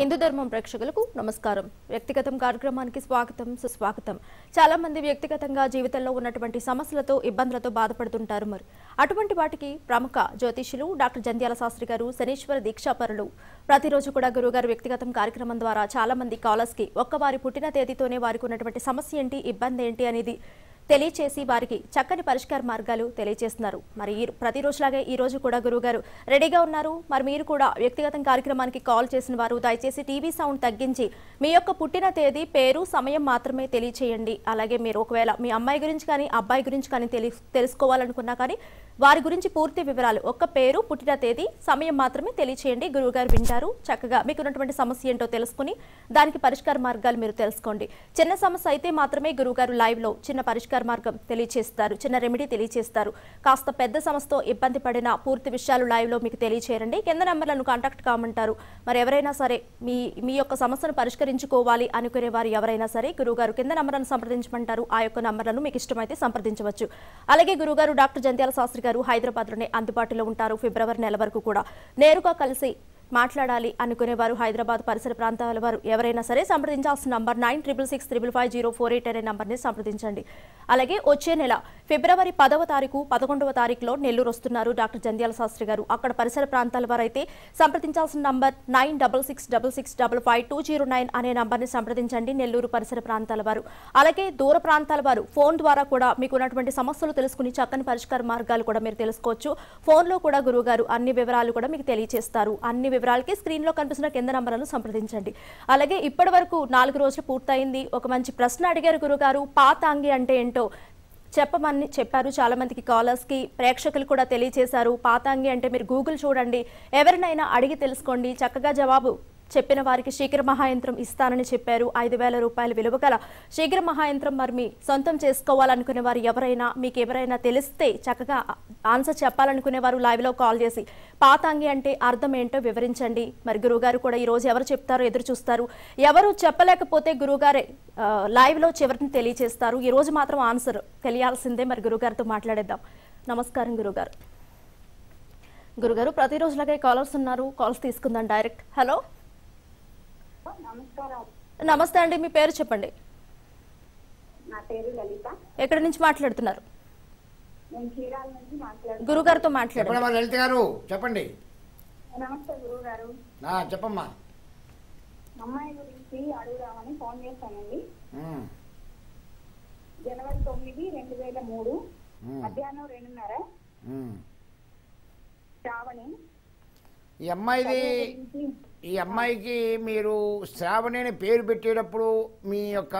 हिंदू धर्मం ప్రేక్షకులకు నమస్కారం వ్యక్తిగతం కార్యక్రమానికి స్వాగతం సుస్వాగతం చాలా మంది వ్యక్తిగతంగా జీవితంలో ఉన్నటువంటి సమస్యలతో ఇబ్బందులతో బాధపడుతుంటారు మరి అటువంటి వాటికి ప్రముఖ జ్యోతిష్యులు డాక్టర్ జంధ్యాల శాస్త్రి గారు శనీశ్వర దీక్షాపరులు ప్రతిరోజు కూడా గురుగారు వ్యక్తిగతం కార్యక్రమం ద్వారా చాలా మంది కాలర్స్ కి ఒక్కవారి పుట్టిన తేదీతోనే వారికి ఉన్నటువంటి సమస్య ఏంటి ఇబ్బంది ఏంటి అనేది తెలియచేసి వారికి చక్కని పరిష్కార మార్గాలు తెలియచేస్తున్నారు మరి ప్రతి రోజులాగే ఈ రోజు కూడా గురుగారు రెడీగా ఉన్నారు మరి మీరు కూడా వ్యక్తిగత కార్యక్రమానికి కాల్ చేసిన వారు దయచేసి టీవీ సౌండ్ తగ్గించి మీ యొక్క పుట్టిన తేదీ పేరు సమయం మాత్రమే తెలియచేయండి అలాగే మీరు ఒకవేళ మీ అమ్మాయి గురించి కానీ అబ్బాయి గురించి కానీ తెలుసుకోవాలనుకున్నా కానీ వారి గురించి పూర్తి వివరాలు ఒక్క పేరు పుట్టిన తేదీ సమయం మాత్రమే తెలియచేయండి గురుగారు వింటారు చక్కగా మీకు ఉన్నటువంటి సమస్య ఏంటో తెలుసుకొని దానికి పరిష్కార మార్గాలు మీరు తెలుసుకోండి చిన్న సమస్య అయితే మాత్రమే గురుగారు లైవ్ లో చిన్న పరిష్కార మార్గం తెలియజేస్తారు చిన్న రెమెడీ తెలియజేస్తారు కాస్త పెద్ద సమస్యతో ఇబ్బంది పడిన పూర్తి విషయాలు లైవ్ లో మీకు తెలియజేయండి కింద నంబర్లను కాంటాక్ట్ కామంటారు మరి ఎవరైనా సరే మీ యొక్క సమస్యను పరిష్కరించుకోవాలి అనుకునే వారు ఎవరైనా సరే గురుగారు కింద నంబర్లను సంప్రదించమంటారు ఆ యొక్క నంబర్లను మీకు ఇష్టమైతే సంప్రదించవచ్చు అలాగే గురుగారు డాక్టర్ జంధ్యాల శాస్త్రి గారు హైదరాబాద్ లోనే అందుబాటులో ఉంటారు ఫిబ్రవరి నెల వరకు కూడా నేరుగా కలిసి మాట్లాడాలి అనుకునే వారు హైదరాబాద్ పరిసర ప్రాంతాల వారు ఎవరైనా సరే సంప్రదించాల్సిన నంబర్ 9666350488 అనే నంబర్ ని సంప్రదించండి అలాగే వచ్చే నెల ఫిబ్రవరి 10వ తారీఖు 11వ తారీఖులో నెల్లూరు వస్తున్నారు డాక్టర్ జంధ్యాల శాస్త్రి గారు అక్కడ పరిసర ప్రాంతాల వారైతే సంప్రదించాల్సిన నంబర్ 9666655209 అనే నంబర్ ని సంప్రదించండి నెల్లూరు పరిసర ప్రాంతాల వారు అలాగే దూర ప్రాంతాల వారు ఫోన్ ద్వారా కూడా మీకు ఉన్నటువంటి సమస్యలు తెలుసుకుని చక్కని పరిష్కార మార్గాలు కూడా మీరు తెలుసుకోవచ్చు ఫోన్ లో కూడా గురుగారు అన్ని వివరాలు కూడా మీకు తెలియజేస్తారు అన్ని వివరాల కి స్క్రీన్ లో కనిపిస్తున్న కింద నంబర్లను సంప్రదించండి అలాగే ఇప్పటివరకు 4 రోజులు పూర్తయింది ఒక మంచి ప్రశ్న అడిగారు గురుగారు పాతాంగి అంటే ఏంటో చెప్పమని చెప్పారు చాలా మందికి కాలర్స్ కి ప్రేక్షకులు కూడా తెలియజేశారు పాతాంగి అంటే మీరు గూగుల్ చూడండి ఎవరైనా అడిగి తెలుసుకోండి చక్కగా జవాబు చెప్పిన వారికి శీఘ్ర మహాయంత్రం ఇస్తానని చెప్పారు 5000 రూపాయల విలువ గల శీఘ్ర మహాయంత్రం మరి మీ సొంతం చేసుకోవాలనుకునే వారు ఎవరైనా మీకు ఎవరైనా తెలిస్తే చక్కగా ఆన్సర్ చెప్పాలనుకునే వారు లైవ్ లో కాల్ చేసి పాతాంగి అంటే అర్థం ఏంటో వివరించండి మరి గురుగారు కూడా ఈ రోజు ఎవరు చెప్తారో ఎదురు చూస్తారు ఎవరు చెప్పలేకపోతే గురుగారే లైవ్ లో చివరిని తెలియజేస్తారు ఈ రోజు మాత్రం ఆన్సర్ తెలియాల్సిందే మరి గురుగారితో మాట్లాడేద్దాం నమస్కారం గురుగారు గురుగారు ప్రతి రోజులాగే కాలర్స్ ఉన్నారు కాల్స్ తీసుకుందాం డైరెక్ట్ హలో నమస్తే అండి మీ పేరు చెప్పండి నా పేరు లలిత ఎక్కడ నుంచి మాట్లాడుతున్నారు నేను కీరాల నుంచి మాట్లాడుతున్నాను గురుగారితో మాట్లాడండి చెప్పండి లలిత గారు చెప్పండి నమస్తే గురుగారు నా చెప్పమ్మా అమ్మాయి గురించి అడుగుదామని ఫోన్ చేశానండి జనవరి 9 2003 మధ్యాహ్నం 2:30 శ్రావణి ఈ అమ్మాయిది ఈ అమ్మాయికి మీరు శ్రావణి అని పేరు పెట్టేటప్పుడు మీ యొక్క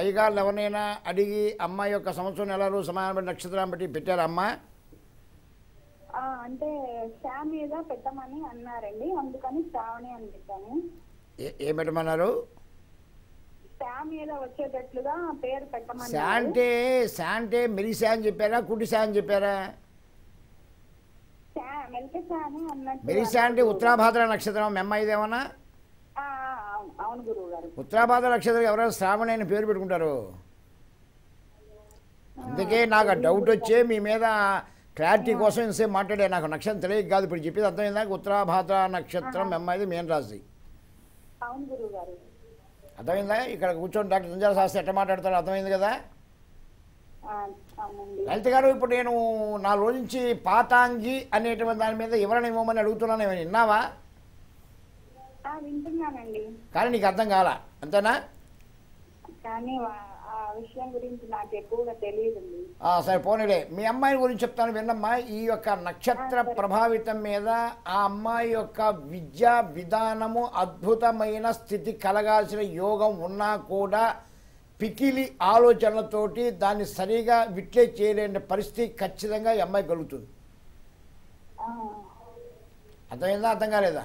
అయ్యగారులు ఎవరైనా అడిగి అమ్మాయి యొక్క సంవత్సరం నెలలు సమాన నక్షత్రాన్ని బట్టి పెట్టారమ్మా అంటే శ్రావణి మీద పెట్టమని అన్నారండి అందుకని శ్రావణి అని పెట్టాను ఏం పెట్టమన్నారు శ్రావణి మీద వచ్చేటట్లుగా పేరు పెట్టమని శాంటే శాంటే మెరిసా అని చెప్పారా కుటిసా అని చెప్పారా మెరిసా అంటే ఉత్తరాభాద్ర నక్షత్రం మీ అమ్మాయిదేమన్నా ఉత్తరాభాద్ర నక్షత్రం ఎవరైనా శ్రావణి అని పేరు పెట్టుకుంటారు అందుకే నాకు డౌట్ వచ్చే మీ మీద క్లారిటీ కోసం ఇంతసేపు మాట్లాడే నాకు నక్షత్రం తెలియదు కాదు ఇప్పుడు చెప్పేది అర్థమైందాక ఉత్తరాభాద్ర నక్షత్రం మీ అమ్మాయిది మేన్ రాశి అర్థమైందా ఇక్కడ కూర్చొని డాక్టర్ జంధ్యాల శాస్త్రి ఎట్లా మాట్లాడతారో అర్థమైంది కదా లలిత గారు ఇప్పుడు నేను 4 రోజుల నుంచి పాతాంగి అనేటువంటి దాని మీద వివరణ ఇవ్వమని అడుగుతున్నాను ఏమైనా విన్నావా కానీ నీకు అర్థం కాలా అంతేనా సరే పోనీలే మీ అమ్మాయి గురించి చెప్తాను విన్నమ్మా ఈ యొక్క నక్షత్ర ప్రభావితం మీద ఆ అమ్మాయి యొక్క విద్యా విధానము అద్భుతమైన స్థితి కలగాల్సిన యోగం ఉన్నా కూడా పికిలి ఆలోచనలతోటి దాన్ని సరిగా విట్లే చేయలేని పరిస్థితి ఖచ్చితంగా ఈ అమ్మాయి కలుగుతుంది అర్థమైందా అర్థం కాలేదా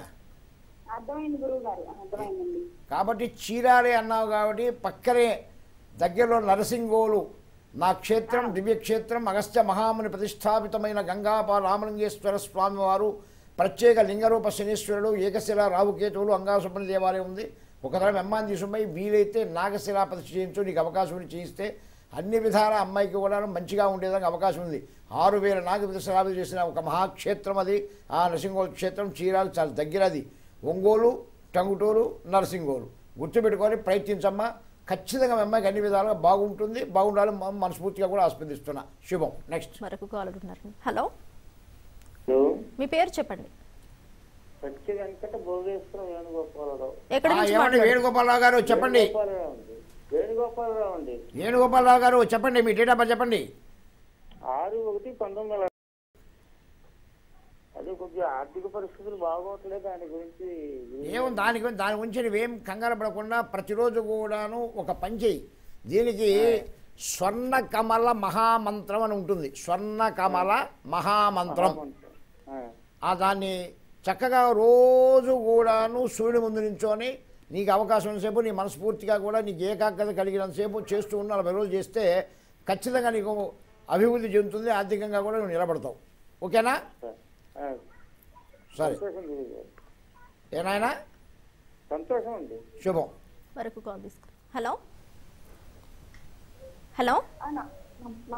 కాబట్టి చీరాలే అన్నావు కాబట్టి పక్కనే దగ్గరలో నరసింగోలు నా క్షేత్రం దివ్యక్షేత్రం అగస్త్య మహాముని ప్రతిష్టాపితమైన గంగాపా రామలింగేశ్వర స్వామివారు ప్రత్యేక లింగరూప శనీశ్వరుడు ఏకశిల రావుకేతువులు అంగాసుబ్రహ్మణ్య దేవాలయం ఉంది ఒకసారి అమ్మాయిని తీసుకుపోయి వీలైతే నాగశిలా ప్రతిష్ఠ చేయించు నీకు అవకాశం ఉండి చేయిస్తే అన్ని విధాల అమ్మాయికి కూడా మంచిగా ఉండేదానికి అవకాశం ఉంది 6000 నాగశిలాభిషేకం చేసిన ఒక మహాక్షేత్రం అది ఆ నరసింహ క్షేత్రం చీరాలు చాలా దగ్గర అది ఒంగోలు టంగుటూరు నర్సింగోలు గుర్తుపెట్టుకొని ప్రయత్నించమ్మా ఖచ్చితంగా అమ్మాయికి అన్ని విధాలుగా బాగుంటుంది బాగుండాలి మనస్ఫూర్తిగా కూడా ఆస్వాదిస్తున్నా శుభం నెక్స్ట్ మరొక కాలర్ ఉన్నారు హలో హలో మీ పేరు చెప్పండి సత్య వెంకట భోగేశ్వరం వేణుగోపాలరావు ఎక్కడ నుంచి మాట్లాడుతున్నారు వేణుగోపాలరావు గారు చెప్పండి వేణుగోపాలరావు అండి వేణుగోపాలరావు గారు చెప్పండి మీ డేట్ ఆఫ్ బర్త్ చెప్పండి 6/1/19 అదే కొద్దిగా ఆర్థిక పరిస్థితులు బాగోట్లేదు దాని గురించి ఏముంది దాని గురించి నువ్వేం కంగారు పడకుండా ప్రతిరోజు కూడాను ఒక పని చేయి దీనికి స్వర్ణ కమల మహామంత్రం అని ఉంటుంది స్వర్ణ కమల మహామంత్రం దాన్ని చక్కగా రోజు కూడాను సూర్యుడి ముందు నుంచోని నీకు అవకాశం ఉన్నసేపు నీ మనస్ఫూర్తిగా కూడా నీకు ఏకాగ్రత కలిగినంతసేపు చేస్తూ ఉన్న 40 రోజులు చేస్తే ఖచ్చితంగా నీకు అభివృద్ధి చెందుతుంది ఆర్థికంగా కూడా నువ్వు నిలబడతావు ఓకేనా సరే ఏనాయనా సంతోషం అండి శుభం మరొక కాల్ తీసుకో హలో హలో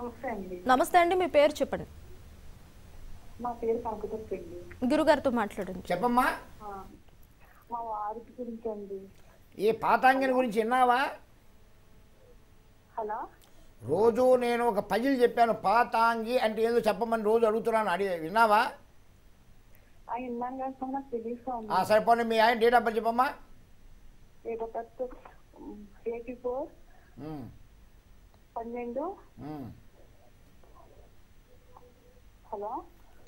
నమస్తే అండి నమస్తే అండి మీ పేరు చెప్పండి మా పేరు కనకతప్పండి గురుగారితో మాట్లాడండి చెప్పమ్మా మా వారికి గురించి అండి ఈ పాతాంగిని గురించి విన్నావా హలో రోజు నేను ఒక పజిల్ చెప్పాను పాతాంగి అంటే ఏదో చెప్పమని రోజు అడుగుతున్నాను విన్నావా సరిపోండి మీ ఆయన డేట్ ఆఫ్ బర్త్ చెప్పమ్మా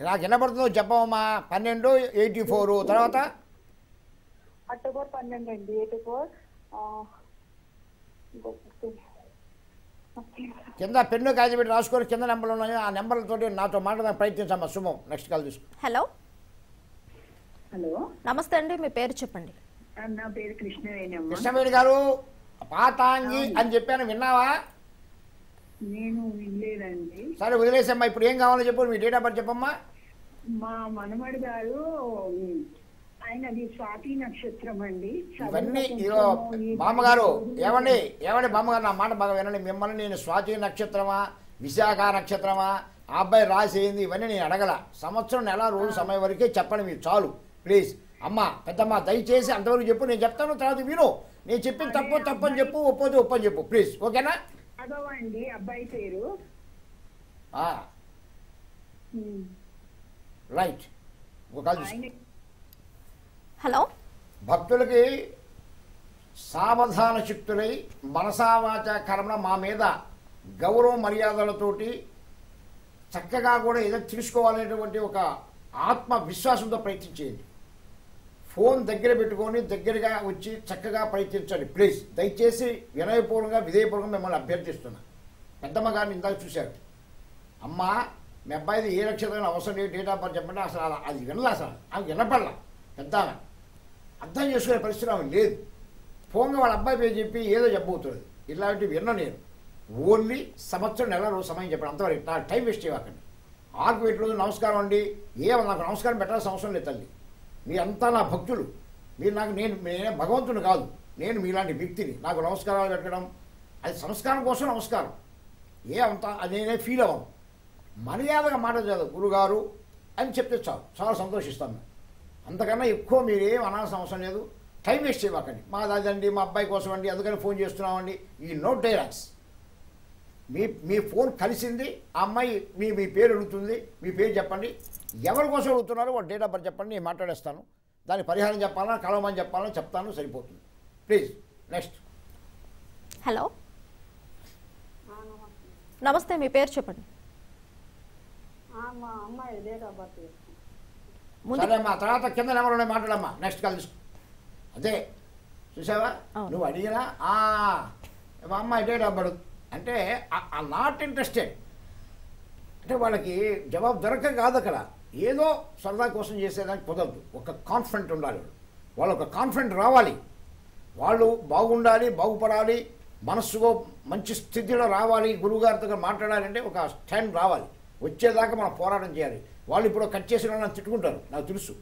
నాకు వినపడుతుందో చెప్పమ్మా 12/84 తర్వాత కింద పెన్ను కాజీపెట్టి రాసుకొని కింద నెంబర్లు ఉన్నాయో ఆ నెంబర్లతో నాతో మాట్లాడడానికి ప్రయత్నించమ్మా శుభం నెక్స్ట్ కాల్ తీసుకో హలో హలో నమస్తే అండి మీ పేరు చెప్పండి నా పేరు కృష్ణవేణి కృష్ణవేణి గారు పాతాంగి అని చెప్పాను విన్నావా నేను వినలేదండి సరే వదిలేసమ్మా ఇప్పుడు ఏం కావాలో చెప్పు మీ డేట్ ఆఫ్ బర్త్ చెప్పమ్మా మా మనమడి గారు ఆయనది స్వాతి నక్షత్రం అండి ఇవన్నీ బామ్మగారు ఏమండి ఏమండి బామ్మగారు నా మాట బాగా వినండి మిమ్మల్ని నేను స్వాతి నక్షత్రమా విశాఖ నక్షత్రమా ఆ అబ్బాయి రాసి ఏంది ఇవన్నీ నేను అడగల సంవత్సరం నెల రోజు సమయం వరకే చెప్పండి మీరు చాలు ప్లీజ్ అమ్మ పెద్దమ్మ దయచేసి అంతవరకు చెప్పు నేను చెప్తాను తర్వాత విను నేను చెప్పిన తప్పని చెప్పు ఒప్పది ఒప్పని చెప్పు ప్లీజ్ ఓకేనా రైట్ హలో భక్తులకి సావధాన శక్తులై మనసావాచ కర్మల మా మీద గౌరవ మర్యాదలతోటి చక్కగా కూడా ఏదో తీసుకోవాలనేటువంటి ఒక ఆత్మవిశ్వాసంతో ప్రయత్నించేయండి ఫోన్ దగ్గర పెట్టుకొని దగ్గరగా వచ్చి చక్కగా ప్రయత్నించండి ప్లీజ్ దయచేసి వినయపూర్వకంగా విధేయపూర్వకంగా మిమ్మల్ని అభ్యర్థిస్తున్నాను పెద్దమ్మ గారిని ఇందాక చూశారు అమ్మ మీ అబ్బాయిది ఏ నక్షత్రం అవసరం లేదు డేట్ ఆఫ్ బర్త్ చెప్పండి అసలు అది వినలా అసలు అవి వినపడలా పెద్ద అర్థం చేసుకునే పరిస్థితి లేదు ఫోన్గా వాళ్ళ అబ్బాయి పేరు చెప్పి ఏదో చెప్పబోతున్నది ఇలాంటివి విన్నా నేను ఓన్లీ సంవత్సరం నెల రోజు సమయం చెప్పండి అంతవరకు నా టైం వేస్ట్ చేయకండి ఆకు పెట్టు నమస్కారం అండి నాకు నమస్కారం పెట్టాల్సిన అవసరం లేదు తల్లి మీరంతా నా భక్తులు మీరు నాకు నేనే భగవంతుడు కాదు నేను మీలాంటి వ్యక్తిని నాకు నమస్కారాలు పెట్టడం అది సంస్కారం కోసం నమస్కారం అంతా నేనే ఫీల్ అవ్వను మర్యాదగా మాట చదువు గురుగారు అని చెప్తే చాలు చాలా సంతోషిస్తాను అంతకన్నా ఎక్కువ మీరేం అనాల్సిన అవసరం లేదు టైం వేస్ట్ చేయకండి మా దాదండి మా అబ్బాయి కోసం అండి అందుకని ఫోన్ చేస్తున్నామండి ఈ నో డైలాగ్స్ మీ ఫోన్ కలిసింది ఆ అమ్మాయి మీ పేరు అడుగుతుంది మీ పేరు చెప్పండి ఎవరి కోసం అడుగుతున్నారో వాళ్ళ డేట్ ఆఫ్ బర్త్ చెప్పండి నేను మాట్లాడేస్తాను దాని పరిహారం చెప్పాలా కలవమని చెప్పాలని చెప్తాను సరిపోతుంది ప్లీజ్ నెక్స్ట్ హలో నమస్తే మీ పేరు చెప్పండి సరేమ్మా తర్వాత కింద నెంబర్లోనే మాట్లాడమ్మా నెక్స్ట్ కాల్ అదే చూసావా నువ్వు అడిగినా మా అమ్మాయి డేట్ ఆఫ్ బర్త్ అంటే ఆ నాట్ ఇంట్రెస్టెడ్ అంటే వాళ్ళకి జవాబు దొరక కాదు అక్కడ ఏదో సరదా కోసం చేసేదానికి కుదరదు ఒక కాన్ఫిడెంట్ ఉండాలి వాళ్ళు ఒక కాన్ఫిడెంట్ రావాలి వాళ్ళు బాగుండాలి బాగుపడాలి మనస్సులో మంచి స్థితిలో రావాలి గురువుగారితో మాట్లాడాలంటే ఒక స్టాండ్ రావాలి వచ్చేదాకా మనం పోరాటం చేయాలి వాళ్ళు ఇప్పుడు కట్ చేసిన వాళ్ళు తిట్టుకుంటారు నాకు తెలుసు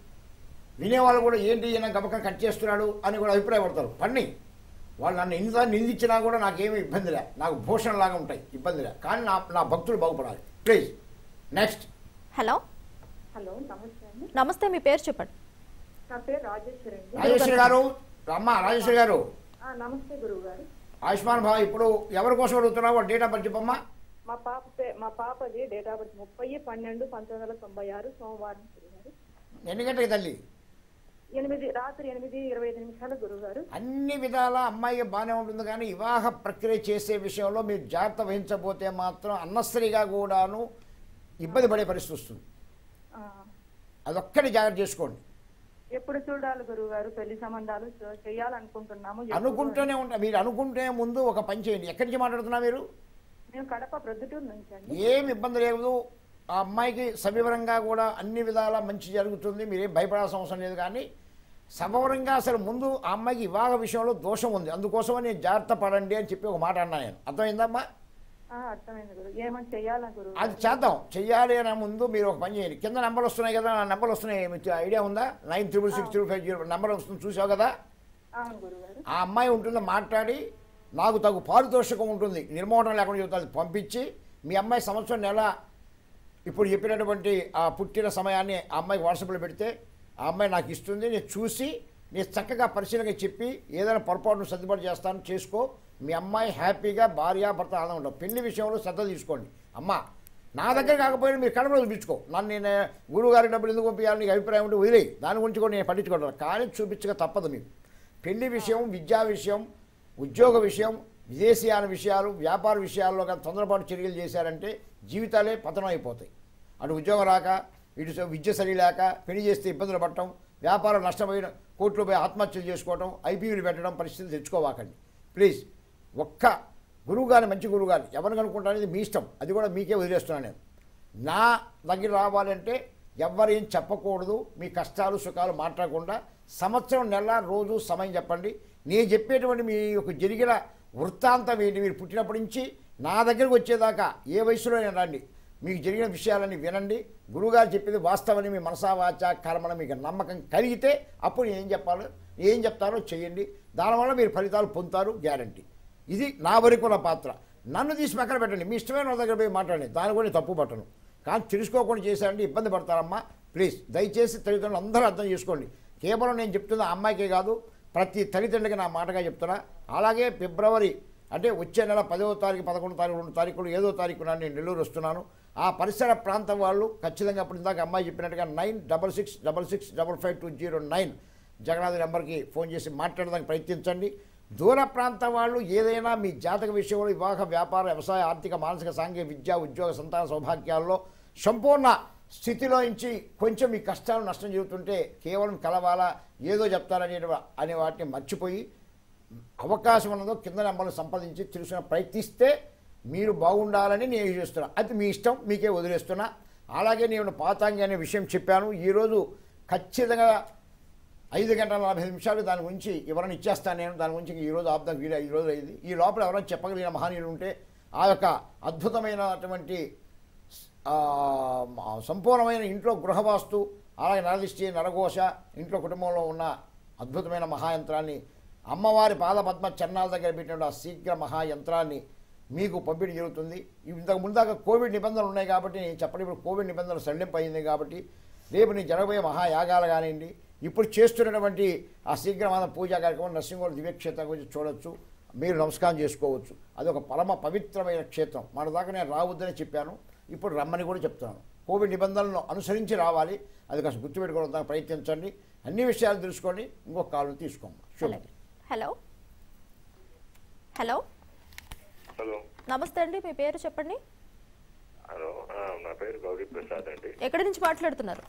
వినేవాళ్ళు కూడా ఏంటి ఈయన గబక కట్ చేస్తున్నాడు అని కూడా అభిప్రాయపడతారు పని వాళ్ళు నన్ను ఇంత నిందించినా కూడా నాకేమీ ఇబ్బంది లే నాకు భూషణలాగా ఉంటాయి ఇబ్బంది లే కానీ నా భక్తులు బాగుపడాలి ప్లీజ్ నెక్స్ట్ హలో హలో నమస్తే అండి నమస్తే మీ పేరు చెప్పండి రాజేశ్వరి గారు రమ్మ రాజేశ్వరి గారు నమస్తే గురువు గారు ఆయుష్మాన్ భావ ఇప్పుడు ఎవరి కోసం అడుగుతున్నావు డేట్ ఆఫ్ బర్త్ చెప్పమ్మా మా పాపది డేట్ ఆఫ్ బర్త్ 30/12/1996 సోమవారం గురువు ఎన్ని గంటలకి తల్లి రాత్రి 8:25 గురువు గారు అన్ని విధాల అమ్మాయి బానే ఉంటుంది కానీ వివాహ ప్రక్రియ చేసే విషయంలో మీరు జాగ్రత్త వహించబోతే మాత్రం అన్నస్త్రీగా కూడాను ఇబ్బంది పడే పరిస్థితి వస్తుంది అదొక్కటి జాగ్రత్త చేసుకోండి ఎప్పుడు చూడాలి గురువు గారు పెళ్లి సంబంధాలు చేయాలి అనుకుంటున్నాము అనుకుంటూనే ఉంటా మీరు అనుకుంటే ముందు ఒక పని చేయండి ఎక్కడి నుంచి మాట్లాడుతున్నా మీరు నేను కడప ప్రొద్దుటూరు నుంచి అండి ఏమి ఇబ్బంది లేదు ఆ అమ్మాయికి సవివరంగా కూడా అన్ని విధాలా మంచి జరుగుతుంది మీరేం భయపడాల్సిన అవసరం లేదు కానీ సవివరంగా అసలు ముందు ఆ అమ్మాయికి వివాహ విషయంలో దోషం ఉంది అందుకోసమే నేను జాగ్రత్త పడండి అని చెప్పి ఒక మాట అన్నాను నేను అర్థమైందమ్మా అది చేద్దాం చెయ్యాలి అనే ముందు మీరు ఒక పని చేయండి కింద నెంబర్లు వస్తున్నాయి కదా నా నెంబర్లు వస్తున్నాయి మీకు ఐడియా ఉందా 936635 నెంబర్ వస్తుంది చూసావు కదా ఆ అమ్మాయి ఉంటుంది మాట్లాడి నాకు తగు పారితోషికం ఉంటుంది నిర్మోహం లేకుండా చెబుతాను పంపించి మీ అమ్మాయి సంవత్సరం నెల ఇప్పుడు చెప్పినటువంటి ఆ పుట్టిన సమయాన్ని ఆ అమ్మాయికి వాట్సాప్లో పెడితే ఆ అమ్మాయి నాకు ఇస్తుంది నేను చూసి నేను చక్కగా పరిశీలన చెప్పి ఏదైనా పొరపాటును సర్దుబాటు చేస్తాను చేసుకో మీ అమ్మాయి హ్యాపీగా భార్య భర్త ఆనందం ఉంటాం పెళ్లి విషయంలో శ్రద్ధ తీసుకోండి అమ్మ నా దగ్గర కాకపోయినా మీరు కడపలో చూపించుకో నన్ను నేను గురువుగారి డబ్బులు ఎందుకు పంపించాలని నీకు అభిప్రాయం ఉంటే వదిలేయి దాని గురించి కూడా నేను పట్టించుకుంటాను కానీ చూపించక తప్పదు మీకు పెళ్లి విషయం విద్యా విషయం ఉద్యోగ విషయం విదేశీయాన విషయాలు వ్యాపార విషయాల్లో కానీ తొందరపాటు చర్యలు చేశారంటే జీవితాలే పతనం అయిపోతాయి అటు ఉద్యోగం రాక ఇటు విద్య సరి లేక పెళ్లి చేస్తే ఇబ్బందులు పడటం వ్యాపారం నష్టమైన కోర్టులో పోయి ఆత్మహత్యలు చేసుకోవడం ఐపీయూలు పెట్టడం పరిస్థితులు తెచ్చుకోవాకండి ప్లీజ్ ఒక్క గురువు కానీ మంచి గురువు కానీ ఎవరిని కనుక్కుంటారనేది మీ ఇష్టం అది కూడా మీకే వదిలేస్తున్నాను నేను నా దగ్గర రావాలంటే ఎవరేం చెప్పకూడదు మీ కష్టాలు సుఖాలు మాట్లాడకుండా సంవత్సరం నెల రోజు సమయం చెప్పండి నేను చెప్పేటువంటి మీ యొక్క జరిగిన వృత్తాంతం ఏంటి మీరు పుట్టినప్పటి నుంచి నా దగ్గరకు వచ్చేదాకా ఏ వయసులో నేను రండి మీకు జరిగిన విషయాలని వినండి గురువుగారు చెప్పేది వాస్తవని మీ మనసావాచ కర్మన మీకు నమ్మకం కలిగితే అప్పుడు ఏం చెప్తారో చేయండి దానివల్ల మీరు ఫలితాలు పొందుతారు గ్యారంటీ ఇది నా వరకు నా పాత్ర నన్ను తీసి పక్కన పెట్టండి మీ ఇష్టమైన వాళ్ళ దగ్గర పోయి మాట్లాడండి దాని కూడా తప్పు పట్టను కానీ తెలుసుకోకుండా చేశారంటే ఇబ్బంది పడతారమ్మా ప్లీజ్ దయచేసి తల్లిదండ్రులు అందరూ అర్థం చేసుకోండి కేవలం నేను చెప్తున్న అమ్మాయికే కాదు ప్రతి తల్లిదండ్రులకి నా మాటగా చెప్తున్నా అలాగే ఫిబ్రవరి అంటే వచ్చే నెల 10వ తారీఖు 11వ తారీఖు 2 తారీఖులు ఏదో తారీఖున నేను నెల్లూరు వస్తున్నాను ఆ పరిసర ప్రాంతం వాళ్ళు ఖచ్చితంగా అప్పుడు ఇందాక అమ్మాయి చెప్పినట్టుగా 9666652509 జగన్నాథ్ నెంబర్కి ఫోన్ చేసి మాట్లాడడానికి ప్రయత్నించండి దూర ప్రాంతం వాళ్ళు ఏదైనా మీ జాతక విషయంలో వివాహ వ్యాపార వ్యవసాయ ఆర్థిక మానసిక సాంఘిక విద్యా ఉద్యోగ సంతాన సౌభాగ్యాల్లో సంపూర్ణ స్థితిలో నుంచి కొంచెం మీ కష్టాలు నష్టం జరుగుతుంటే కేవలం కలవాలా ఏదో చెప్తారనే వాటిని మర్చిపోయి అవకాశం ఉన్నదో కింద నెంబర్లు సంపాదించి తెలుసుకునే ప్రయత్నిస్తే మీరు బాగుండాలని నేను చేస్తున్నా అది మీ ఇష్టం మీకే వదిలేస్తున్నా అలాగే నేను పాతాంగి అనే విషయం చెప్పాను ఈరోజు ఖచ్చితంగా 5:40 దాని గురించి ఎవరైనా ఇచ్చేస్తాను నేను దాని గురించి ఈరోజు ఆపుదాం వీడియో ఈరోజు అయింది ఈ లోపల ఎవరైనా చెప్పగలిగిన మహనీయులు ఉంటే ఆ యొక్క అద్భుతమైనటువంటి సంపూర్ణమైన ఇంట్లో గృహవాస్తు అలాగే నరదిష్టి నరఘోష ఇంట్లో కుటుంబంలో ఉన్న అద్భుతమైన మహాయంత్రాన్ని అమ్మవారి పాదపద్మ చరణాల దగ్గర పెట్టిన శీఘ్ర మహాయంత్రాన్ని మీకు పంపిణీ జరుగుతుంది ఇంతకు ముందాక కోవిడ్ నిబంధనలు ఉన్నాయి కాబట్టి నేను చెప్పండి ఇప్పుడు కోవిడ్ నిబంధనలు సడలింపు అయింది కాబట్టి రేపు నేను జరగబోయే మహాయాగాలు కానివ్వండి ఇప్పుడు చేస్తున్నటువంటి ఆ శీఘ్రమైన పూజా కార్యక్రమం నరసింహోడి దివ్యక్షేత్రం గురించి చూడవచ్చు మీరు నమస్కారం చేసుకోవచ్చు అదొక పరమ పవిత్రమైన క్షేత్రం మన దాకా నేను రావద్దని చెప్పాను ఇప్పుడు రమ్మని కూడా చెప్తున్నాను కోవిడ్ నిబంధనలను అనుసరించి రావాలి అది కాస్త గుర్తుపెట్టుకోవడానికి ప్రయత్నించండి అన్ని విషయాలు తెలుసుకోండి ఇంకొక కాలు తీసుకోమ్మా హలో హలో హలో నమస్తే అండి మీ పేరు చెప్పండి హలో నా పేరు గౌరీ ప్రసాద్ అండి ఎక్కడి నుంచి మాట్లాడుతున్నారు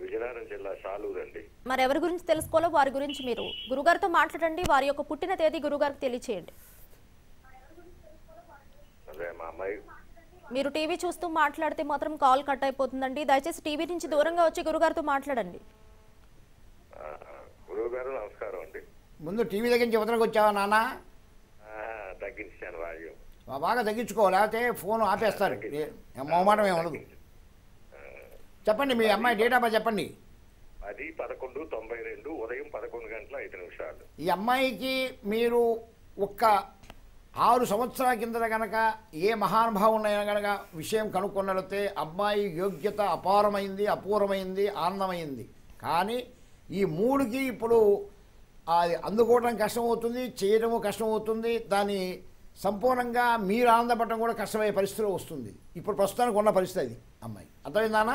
విజయనగరం జిల్లా సాలూరు అండి మరి ఎవరి గురించి తెలుసుకోవాలో వారి గురించి మీరు గురుగారితో మాట్లాడండి వారి యొక్క పుట్టిన తేదీ గురుగారికి తెలియచేయండి మీరు టీవీ చూస్తూ మాట్లాడితే మాత్రం కాల్ కట్ అయిపోతుందండి దయచేసి టీవీ నుంచి దూరంగా వచ్చి గురుగారితో మాట్లాడండి గురుగారు నమస్కారం అండి ముందు టీవీ దగ్గర నుంచి ఉదరకు వచ్చావా నాన్న తగ్గించాను వాల్యూమ్ బాగా తగ్గించుకో లేకపోతే ఫోన్ ఆపేస్తారు మౌమాటం ఏమి ఉండదు చెప్పండి మీ అమ్మాయి డేట్ ఆఫ్ బర్త్ చెప్పండి 10/11/92 ఉదయం 11:05 ఈ అమ్మాయికి మీరు ఒక్క 6 సంవత్సరాల కింద కనుక ఏ మహానుభావులైనా కనుక విషయం కనుక్కున్నట్లయితే అమ్మాయి యోగ్యత అపారమైంది అపూర్వమైంది ఆనందమైంది కానీ ఈ మూడుకి ఇప్పుడు అందుకోవడం కష్టం అవుతుంది, చేయడం కష్టం అవుతుంది, దాని సంపూర్ణంగా మీరు ఆనందపడడం కూడా కష్టమయ్యే పరిస్థితి వస్తుంది. ఇప్పుడు ప్రస్తుతానికి ఉన్న పరిస్థితి అది. అమ్మాయి అర్థమైందానా?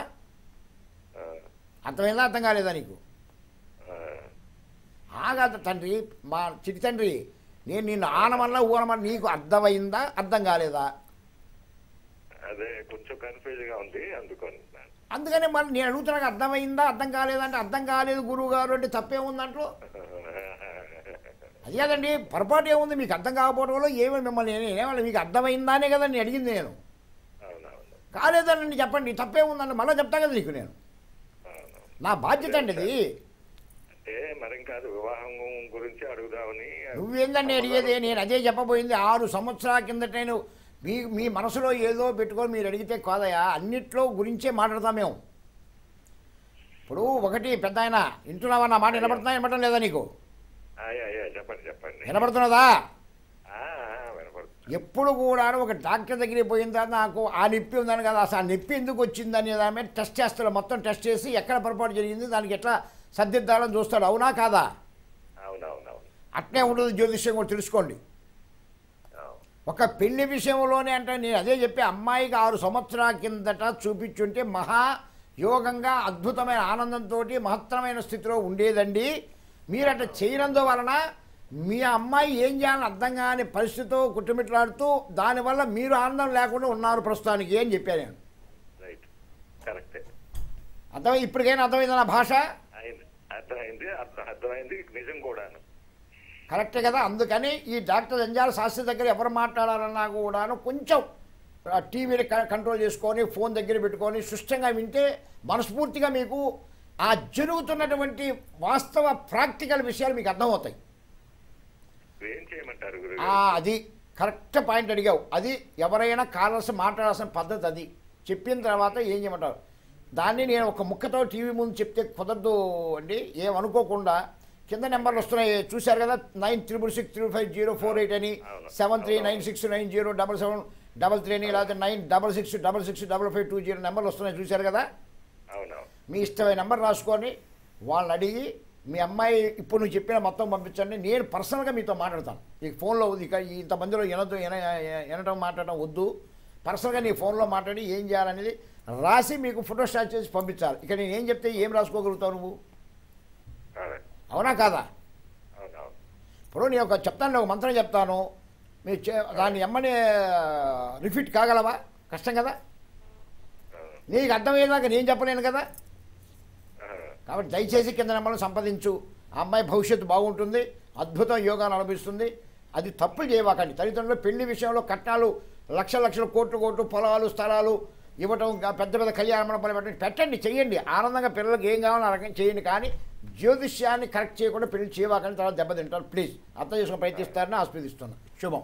అర్థమైందా? అర్థం కాలేదా నీకు? ఆగదు తండ్రి, మా చిటి తండ్రి, నేను నిన్ను ఆనమన్నా ఊనమన్నా నీకు అర్థమైందా అర్థం కాలేదా? అదే కొంచెం కన్ఫ్యూజ్గా ఉంది అందుకని. అందుకనే మరి నేను అడుగుతున్నాను, అర్థమైందా అర్థం కాలేదా అంటే అర్థం కాలేదు గురువు గారు అంటే తప్పేముంది దాంట్లో? అది కాదండి, పొరపాటు ఏముంది? మీకు అర్థం కాకపోవడం వల్ల ఏమో మిమ్మల్ని ఏమన్నా మీకు అర్థమైందానే కదండి అడిగింది నేను. కాలేదండి చెప్పండి, తప్పేముందండి, మళ్ళీ చెప్తా కదా నీకు నేను. నా బాధ్యత అండి ఇది. నువ్వేందండి అడిగేది? నేను అదే చెప్పబోయింది. 6 సంవత్సరాల కిందట నేను మీ మనసులో ఏదో పెట్టుకొని మీరు అడిగితే కాదయా, అన్నిట్లో గురించే మాట్లాడతాం మేము. ఇప్పుడు ఒకటి పెద్ద ఆయన వింటున్నావా? నా మాట వినపడుతున్నా వినపడటం లేదా నీకు? వినపడుతున్నదా? ఎప్పుడు కూడా ఒక డాక్టర్ దగ్గరికి పోయిన తర్వాత నాకు ఆ నొప్పి ఉందని కదా, అసలు ఆ నొప్పి ఎందుకు వచ్చింది అనే దాని మీద టెస్ట్ చేస్తాడు. మొత్తం టెస్ట్ చేసి ఎక్కడ పొరపాటు జరిగింది, దానికి ఎట్లా సర్దిద్దాలని చూస్తాడు. అవునా కాదా? అట్నే ఉంటుంది జ్యోతిష్యం కూడా. తెలుసుకోండి, ఒక పెళ్లి విషయంలోనే అంటే నేను అదే చెప్పి అమ్మాయికి 6 సంవత్సరాల కిందట చూపించుంటే మహాయోగంగా అద్భుతమైన ఆనందంతో మహత్తరమైన స్థితిలో ఉండేదండి. మీరు అట్లా చేయనందువలన మీ అమ్మాయి ఏం చేయాలని అర్థం కాని పరిస్థితితో కుట్టుమిట్లాడుతూ దానివల్ల మీరు ఆనందం లేకుండా ఉన్నారు ప్రస్తుతానికి. ఏం చెప్పాను నేను? అర్థమైంది ఇప్పటికైనా? అర్థమైంది నా భాష? కరెక్టే కదా. అందుకని ఈ డాక్టర్ జంధ్యాల శాస్త్రి దగ్గర ఎవరు మాట్లాడాలన్నా కూడాను కొంచెం టీవీని కంట్రోల్ చేసుకొని ఫోన్ దగ్గర పెట్టుకొని సుష్టంగా వింటే మనస్ఫూర్తిగా మీకు ఆ జరుగుతున్నటువంటి వాస్తవ ప్రాక్టికల్ విషయాలు మీకు అర్థమవుతాయి. అది కరెక్ట్ పాయింట్ అడిగావు. అది ఎవరైనా కావాల్సి మాట్లాడాల్సిన పద్ధతి. అది చెప్పిన తర్వాత ఏం చేయమంటారు? దాన్ని నేను ఒక ముక్కతో టీవీ ముందు చెప్తే కుదరదు అండి. ఏమనుకోకుండా కింద నెంబర్లు వస్తున్నాయి చూశారు కదా, 966635048 అని, 7396907733 అని, లేకపోతే 966665520 నెంబర్లు వస్తున్నాయి చూశారు కదా. మీ ఇష్టమైన నెంబర్ రాసుకొని వాళ్ళని అడిగి మీ అమ్మాయి ఇప్పుడు నువ్వు చెప్పిన మొత్తం పంపించండి. నేను పర్సనల్గా మీతో మాట్లాడతాను. నీకు ఫోన్లో ఇక ఇంతమందిలో వినటం మాట్లాడటం వద్దు. పర్సనల్గా నీ ఫోన్లో మాట్లాడి ఏం చేయాలనేది రాసి మీకు ఫోటోస్టాట్ చేసి పంపించాలి. ఇక నేను ఏం చెప్తే ఏం రాసుకోగలుగుతావు నువ్వు? అవునా కాదా? ఇప్పుడు నేను ఒక చెప్తాను, ఒక మంత్రం చెప్తాను, మీరు దాన్ని ఎమ్మని రిపీట్ కాగలవా? కష్టం కదా. నీకు అర్థమయ్యేదాకా నేను చెప్పలేను కదా. కాబట్టి దయచేసి కింద నెంబర్ను సంప్రదించు. ఆ అమ్మాయి భవిష్యత్తు బాగుంటుంది, అద్భుతం యోగాన్ని అనుభవిస్తుంది. అది తప్పులు చేయవాకండి తల్లిదండ్రులు. పెళ్లి విషయంలో కట్నాలు లక్షల లక్షలు కోట్లు కోట్లు పొలాలు స్థలాలు ఇవ్వటం, పెద్ద పెద్ద కళ్యాణ మండపాలు పెట్టండి పెట్టండి చేయండి ఆనందంగా. పిల్లలకు ఏం కావాలో ఆ రకంగా చేయండి. కానీ జ్యోతిష్యాన్ని కరెక్ట్ చేయకుండా పెళ్లి చేయవాకండి, తర్వాత దెబ్బతింటారు. ప్లీజ్ అర్థం చేసుకుని ప్రయత్నిస్తారని ఆస్వాదిస్తున్నాను. శుభం.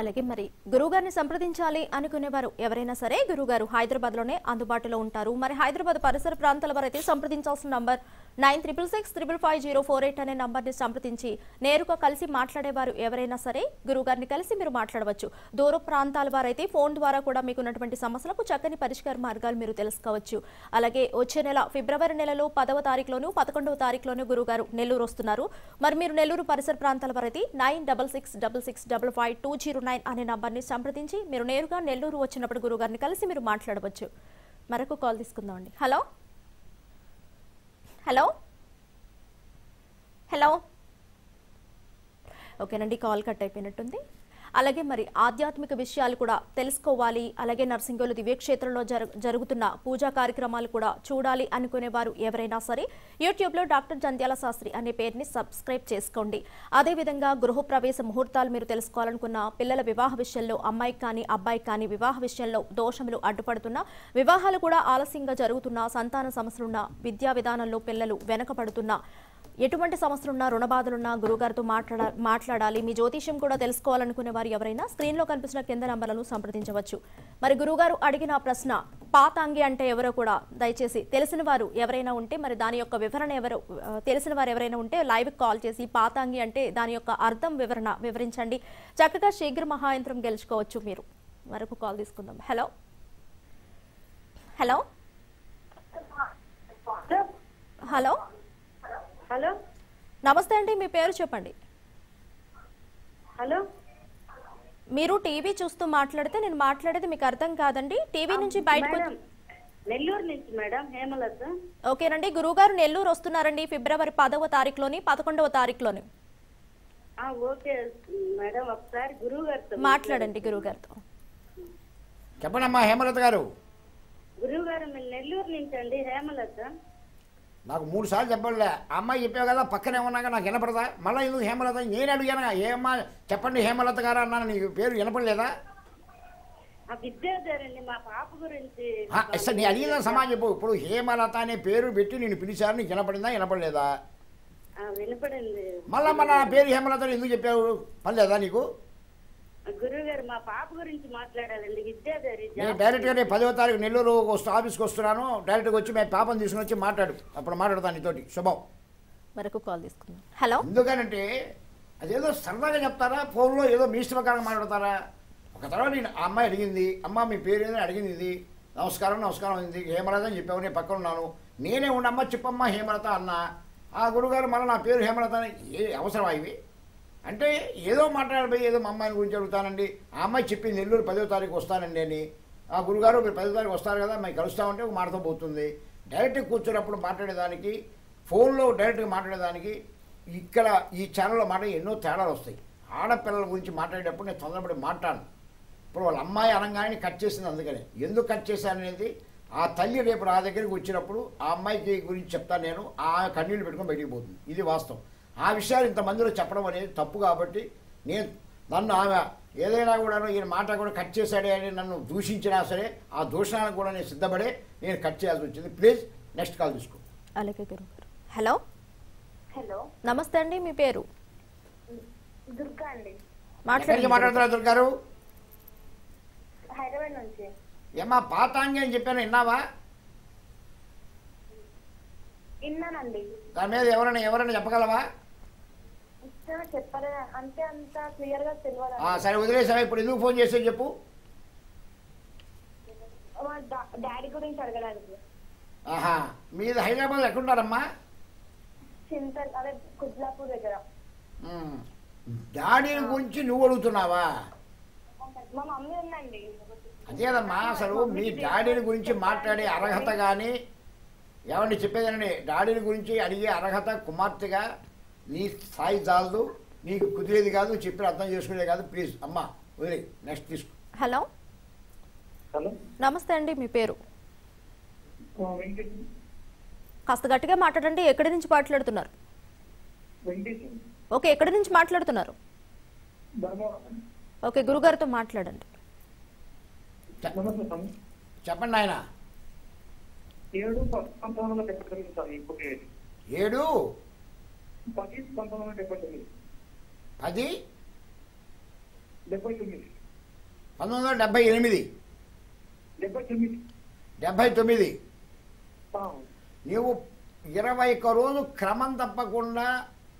అలాగే మరి గురువుగారిని సంప్రదించాలి అనుకునేవారు ఎవరైనా సరే, గురువుగారు హైదరాబాద్లోనే అందుబాటులో ఉంటారు. మరి హైదరాబాద్ పరిసర ప్రాంతాల వారైతే సంప్రదించాల్సిన నంబర్ 966655048 అనే నంబర్ని సంప్రదించి నేరుగా కలిసి మాట్లాడేవారు ఎవరైనా సరే గురువుగారిని కలిసి మీరు మాట్లాడవచ్చు. దూర ప్రాంతాల వారైతే ఫోన్ ద్వారా కూడా మీకున్నటువంటి సమస్యలకు చక్కని పరిష్కార మార్గాలు మీరు తెలుసుకోవచ్చు. అలాగే వచ్చే నెల ఫిబ్రవరి నెలలో 10వ తారీఖులోను 11వ తారీఖులోనూ గురువుగారు నెల్లూరు వస్తున్నారు. మరి మీరు నెల్లూరు పరిసర ప్రాంతాల వారైతే 96666552009 అనే నంబర్ని సంప్రదించి మీరు నేరుగా నెల్లూరు వచ్చినప్పుడు గురువుగారిని కలిసి మీరు మాట్లాడవచ్చు. మరొక కాల్ తీసుకుందాం అండి. హలో హలో హలో ఓకేనండి, కాల్ కట్ అయిపోయినట్టుంది. అలాగే మరి ఆధ్యాత్మిక విషయాలు కూడా తెలుసుకోవాలి, అలాగే నర్సింగోలు దివ్యక్షేత్రంలో జరుగుతున్న పూజా కార్యక్రమాలు కూడా చూడాలి అనుకునేవారు ఎవరైనా సరే యూట్యూబ్లో డాక్టర్ జంధ్యాల శాస్త్రి అనే పేరుని సబ్స్క్రైబ్ చేసుకోండి. అదేవిధంగా గృహప్రవేశ ముహూర్తాలు మీరు తెలుసుకోవాలనుకున్న, పిల్లల వివాహ విషయంలో అమ్మాయికి కానీ అబ్బాయికి కానీ వివాహ విషయంలో దోషములు అడ్డుపడుతున్న, వివాహాలు కూడా ఆలస్యంగా జరుగుతున్న, సంతాన సమస్యలున్న, విద్యా విధానంలో పిల్లలు వెనకబడుతున్న, ఎటువంటి సమస్యలున్నా రుణ బాధలున్నా గురువుగారితో మాట్లాడాలి. మీ జ్యోతిష్యం కూడా తెలుసుకోవాలనుకునే వారు ఎవరైనా స్క్రీన్లో కనిపిస్తున్న కింద నంబర్లను సంప్రదించవచ్చు. మరి గురువుగారు అడిగిన ప్రశ్న పాతాంగి అంటే ఎవరో కూడా దయచేసి తెలిసిన వారు ఎవరైనా ఉంటే, మరి దాని యొక్క వివరణ తెలిసిన వారు ఎవరైనా ఉంటే లైవ్కి కాల్ చేసి పాతాంగి అంటే దాని యొక్క అర్థం వివరణ వివరించండి. చక్కగా శీఘ్ర మహాయంత్రం గెలుచుకోవచ్చు మీరు. మరొక కాల్ తీసుకుందాం. హలో హలో హలో హలో నమస్తే అండి మీ పేరు చెప్పండి హలో మీరు టీవీ చూస్తూ మాట్లాడితే నేను మాట్లాడేది మీకు అర్థం కాదండి టీవీ నుంచి బయటికి వచ్చి నెల్లూరు నుంచి మేడం హేమలత ఓకే రండి గురుగారు నెల్లూరు వస్తున్నారండి ఫిబ్రవరి 10వ తారీఖులోని 11వ తారీఖులోని ఆ ఓకే మేడం ఒకసారి గురుగారితో మాట్లాడండి గురుగారితో చెప్పనమ్మా హేమలత గారు గురుగారు నేను నెల్లూరు నుంచి అండి హేమలత నాకు మూడు సార్లు చెప్పలే అమ్మ చెప్పావు కదా పక్కనే ఉన్నాక నాకు వినపడదా మళ్ళీ ఎందుకు హేమలత నేను అడిగాను ఏమ్మా చెప్పండి హేమలత గారు అన్నాను నీకు పేరు వినపడలేదా అసలు నీ అడిగిన సమాజం చెప్పు ఇప్పుడు హేమలత అనే పేరు పెట్టి నేను పిలిచాను నీకు వినపడిందా వినపడలేదా మళ్ళా మన పేరు హేమలత ఎందుకు చెప్పావు పర్లేదా నీకు గురుగారు మా పాప గురించి మాట్లాడాలండి విద్యాధరి నేను డైరెక్ట్గా నేను 10వ తారీఖు నెల్లూరు ఆఫీస్కి వస్తున్నాను డైరెక్ట్గా వచ్చి మేము పాపను తీసుకుని వచ్చి మాట్లాడు అప్పుడు మాట్లాడతాను నీతోటి శుభం మరొక కాల్ తీసుకుందాం హలో ఎందుకనంటే అదేదో సరదాగా చెప్తారా ఫోన్లో ఏదో మీ ఇష్టప్రకారంగా మాట్లాడతారా ఒక తర్వాత నేను ఆ అమ్మాయి అడిగింది అమ్మ మీ పేరు ఏదని అడిగింది ఇది నమస్కారం నమస్కారం అయింది హేమలత అని చెప్పావు నేను పక్కన ఉన్నాను నేనే ఉండమ్మ చెప్పమ్మ హేమలత అన్న ఆ గురుగారు మళ్ళీ నా పేరు హేమలత అని ఏ అవసరం ఇవి అంటే ఏదో మాట్లాడిపోయి ఏదో మా అమ్మాయిని గురించి అడుగుతానండి ఆ అమ్మాయి చెప్పింది నెల్లూరు 10వ తారీఖు వస్తానండి అని ఆ గురుగారు మీరు 10వ తారీఖు వస్తారు కదా మేము కలుస్తామంటే ఒక మాటతో పోతుంది డైరెక్ట్గా కూర్చున్నప్పుడు మాట్లాడేదానికి ఫోన్లో డైరెక్ట్గా మాట్లాడేదానికి ఇక్కడ ఈ ఛానల్లో మాట ఎన్నో తేడాలు వస్తాయి ఆడపిల్లల గురించి మాట్లాడేటప్పుడు నేను తొందరపడి మాట్లాడను ఇప్పుడు వాళ్ళ అమ్మాయి అనగానే కట్ చేసింది అందుకనే ఎందుకు కట్ చేశాననేది ఆ తల్లి రేపు నా దగ్గరికి వచ్చినప్పుడు ఆ అమ్మాయికి గురించి చెప్తాను నేను ఆ కన్నీళ్ళు పెట్టుకొని బయటికి పోతుంది ఇది వాస్తవం ఆ విషయాలు ఇంతమందిలో చెప్పడం అనేది తప్పు కాబట్టి నేను నన్ను ఆమె ఏదైనా కూడా ఈయన మాట కూడా కట్ చేశాడే అని నన్ను దూషించినా సరే ఆ దూషణానికి కూడా నేను సిద్ధపడే నేను కట్ చేయాల్సి వచ్చింది ప్లీజ్ నెక్స్ట్ కాల్ తీసుకో అలాగే గురుగారు హలో హలో నమస్తే అండి మీ పేరు దుర్గా అండి మాట్లాడుతున్నా దుర్గారు హైదరాబాద్ నుంచి ఏమా పాతాంగి అని చెప్పాను విన్నావా విన్నానండి దాని మీద ఎవరైనా చెప్పగలవా సరే వదిలేసావా ఇప్పుడు ఎందుకు ఫోన్ చేసావు చెప్పు ఆహా మీరు హైదరాబాద్ ఎక్కడున్నారమ్మా డాడీ గురించి నువ్వు అడుగుతున్నావా అదేదమ్మా అసలు మీ డాడీ గురించి మాట్లాడే అర్హత కానీ ఏమండి చెప్పేదండి డాడీని గురించి అడిగే అర్హత కుమార్తెగా నీ స్థాయి చాలదు నీకు కుదిరేది కాదు చెప్పి అర్థం చేసుకునేది కాదు ప్లీజ్ అమ్మా వదిలే నెక్స్ట్ తీసుకో హలో హలో నమస్తే అండి మీ పేరు కాస్త గట్టిగా మాట్లాడండి ఎక్కడి నుంచి మాట్లాడుతున్నారు ఓకే ఎక్కడి నుంచి మాట్లాడుతున్నారు ఓకే గురుగారితో మాట్లాడండి చెప్పండి ఆయన 1978 1979 నువ్వు 21 రోజు క్రమం తప్పకుండా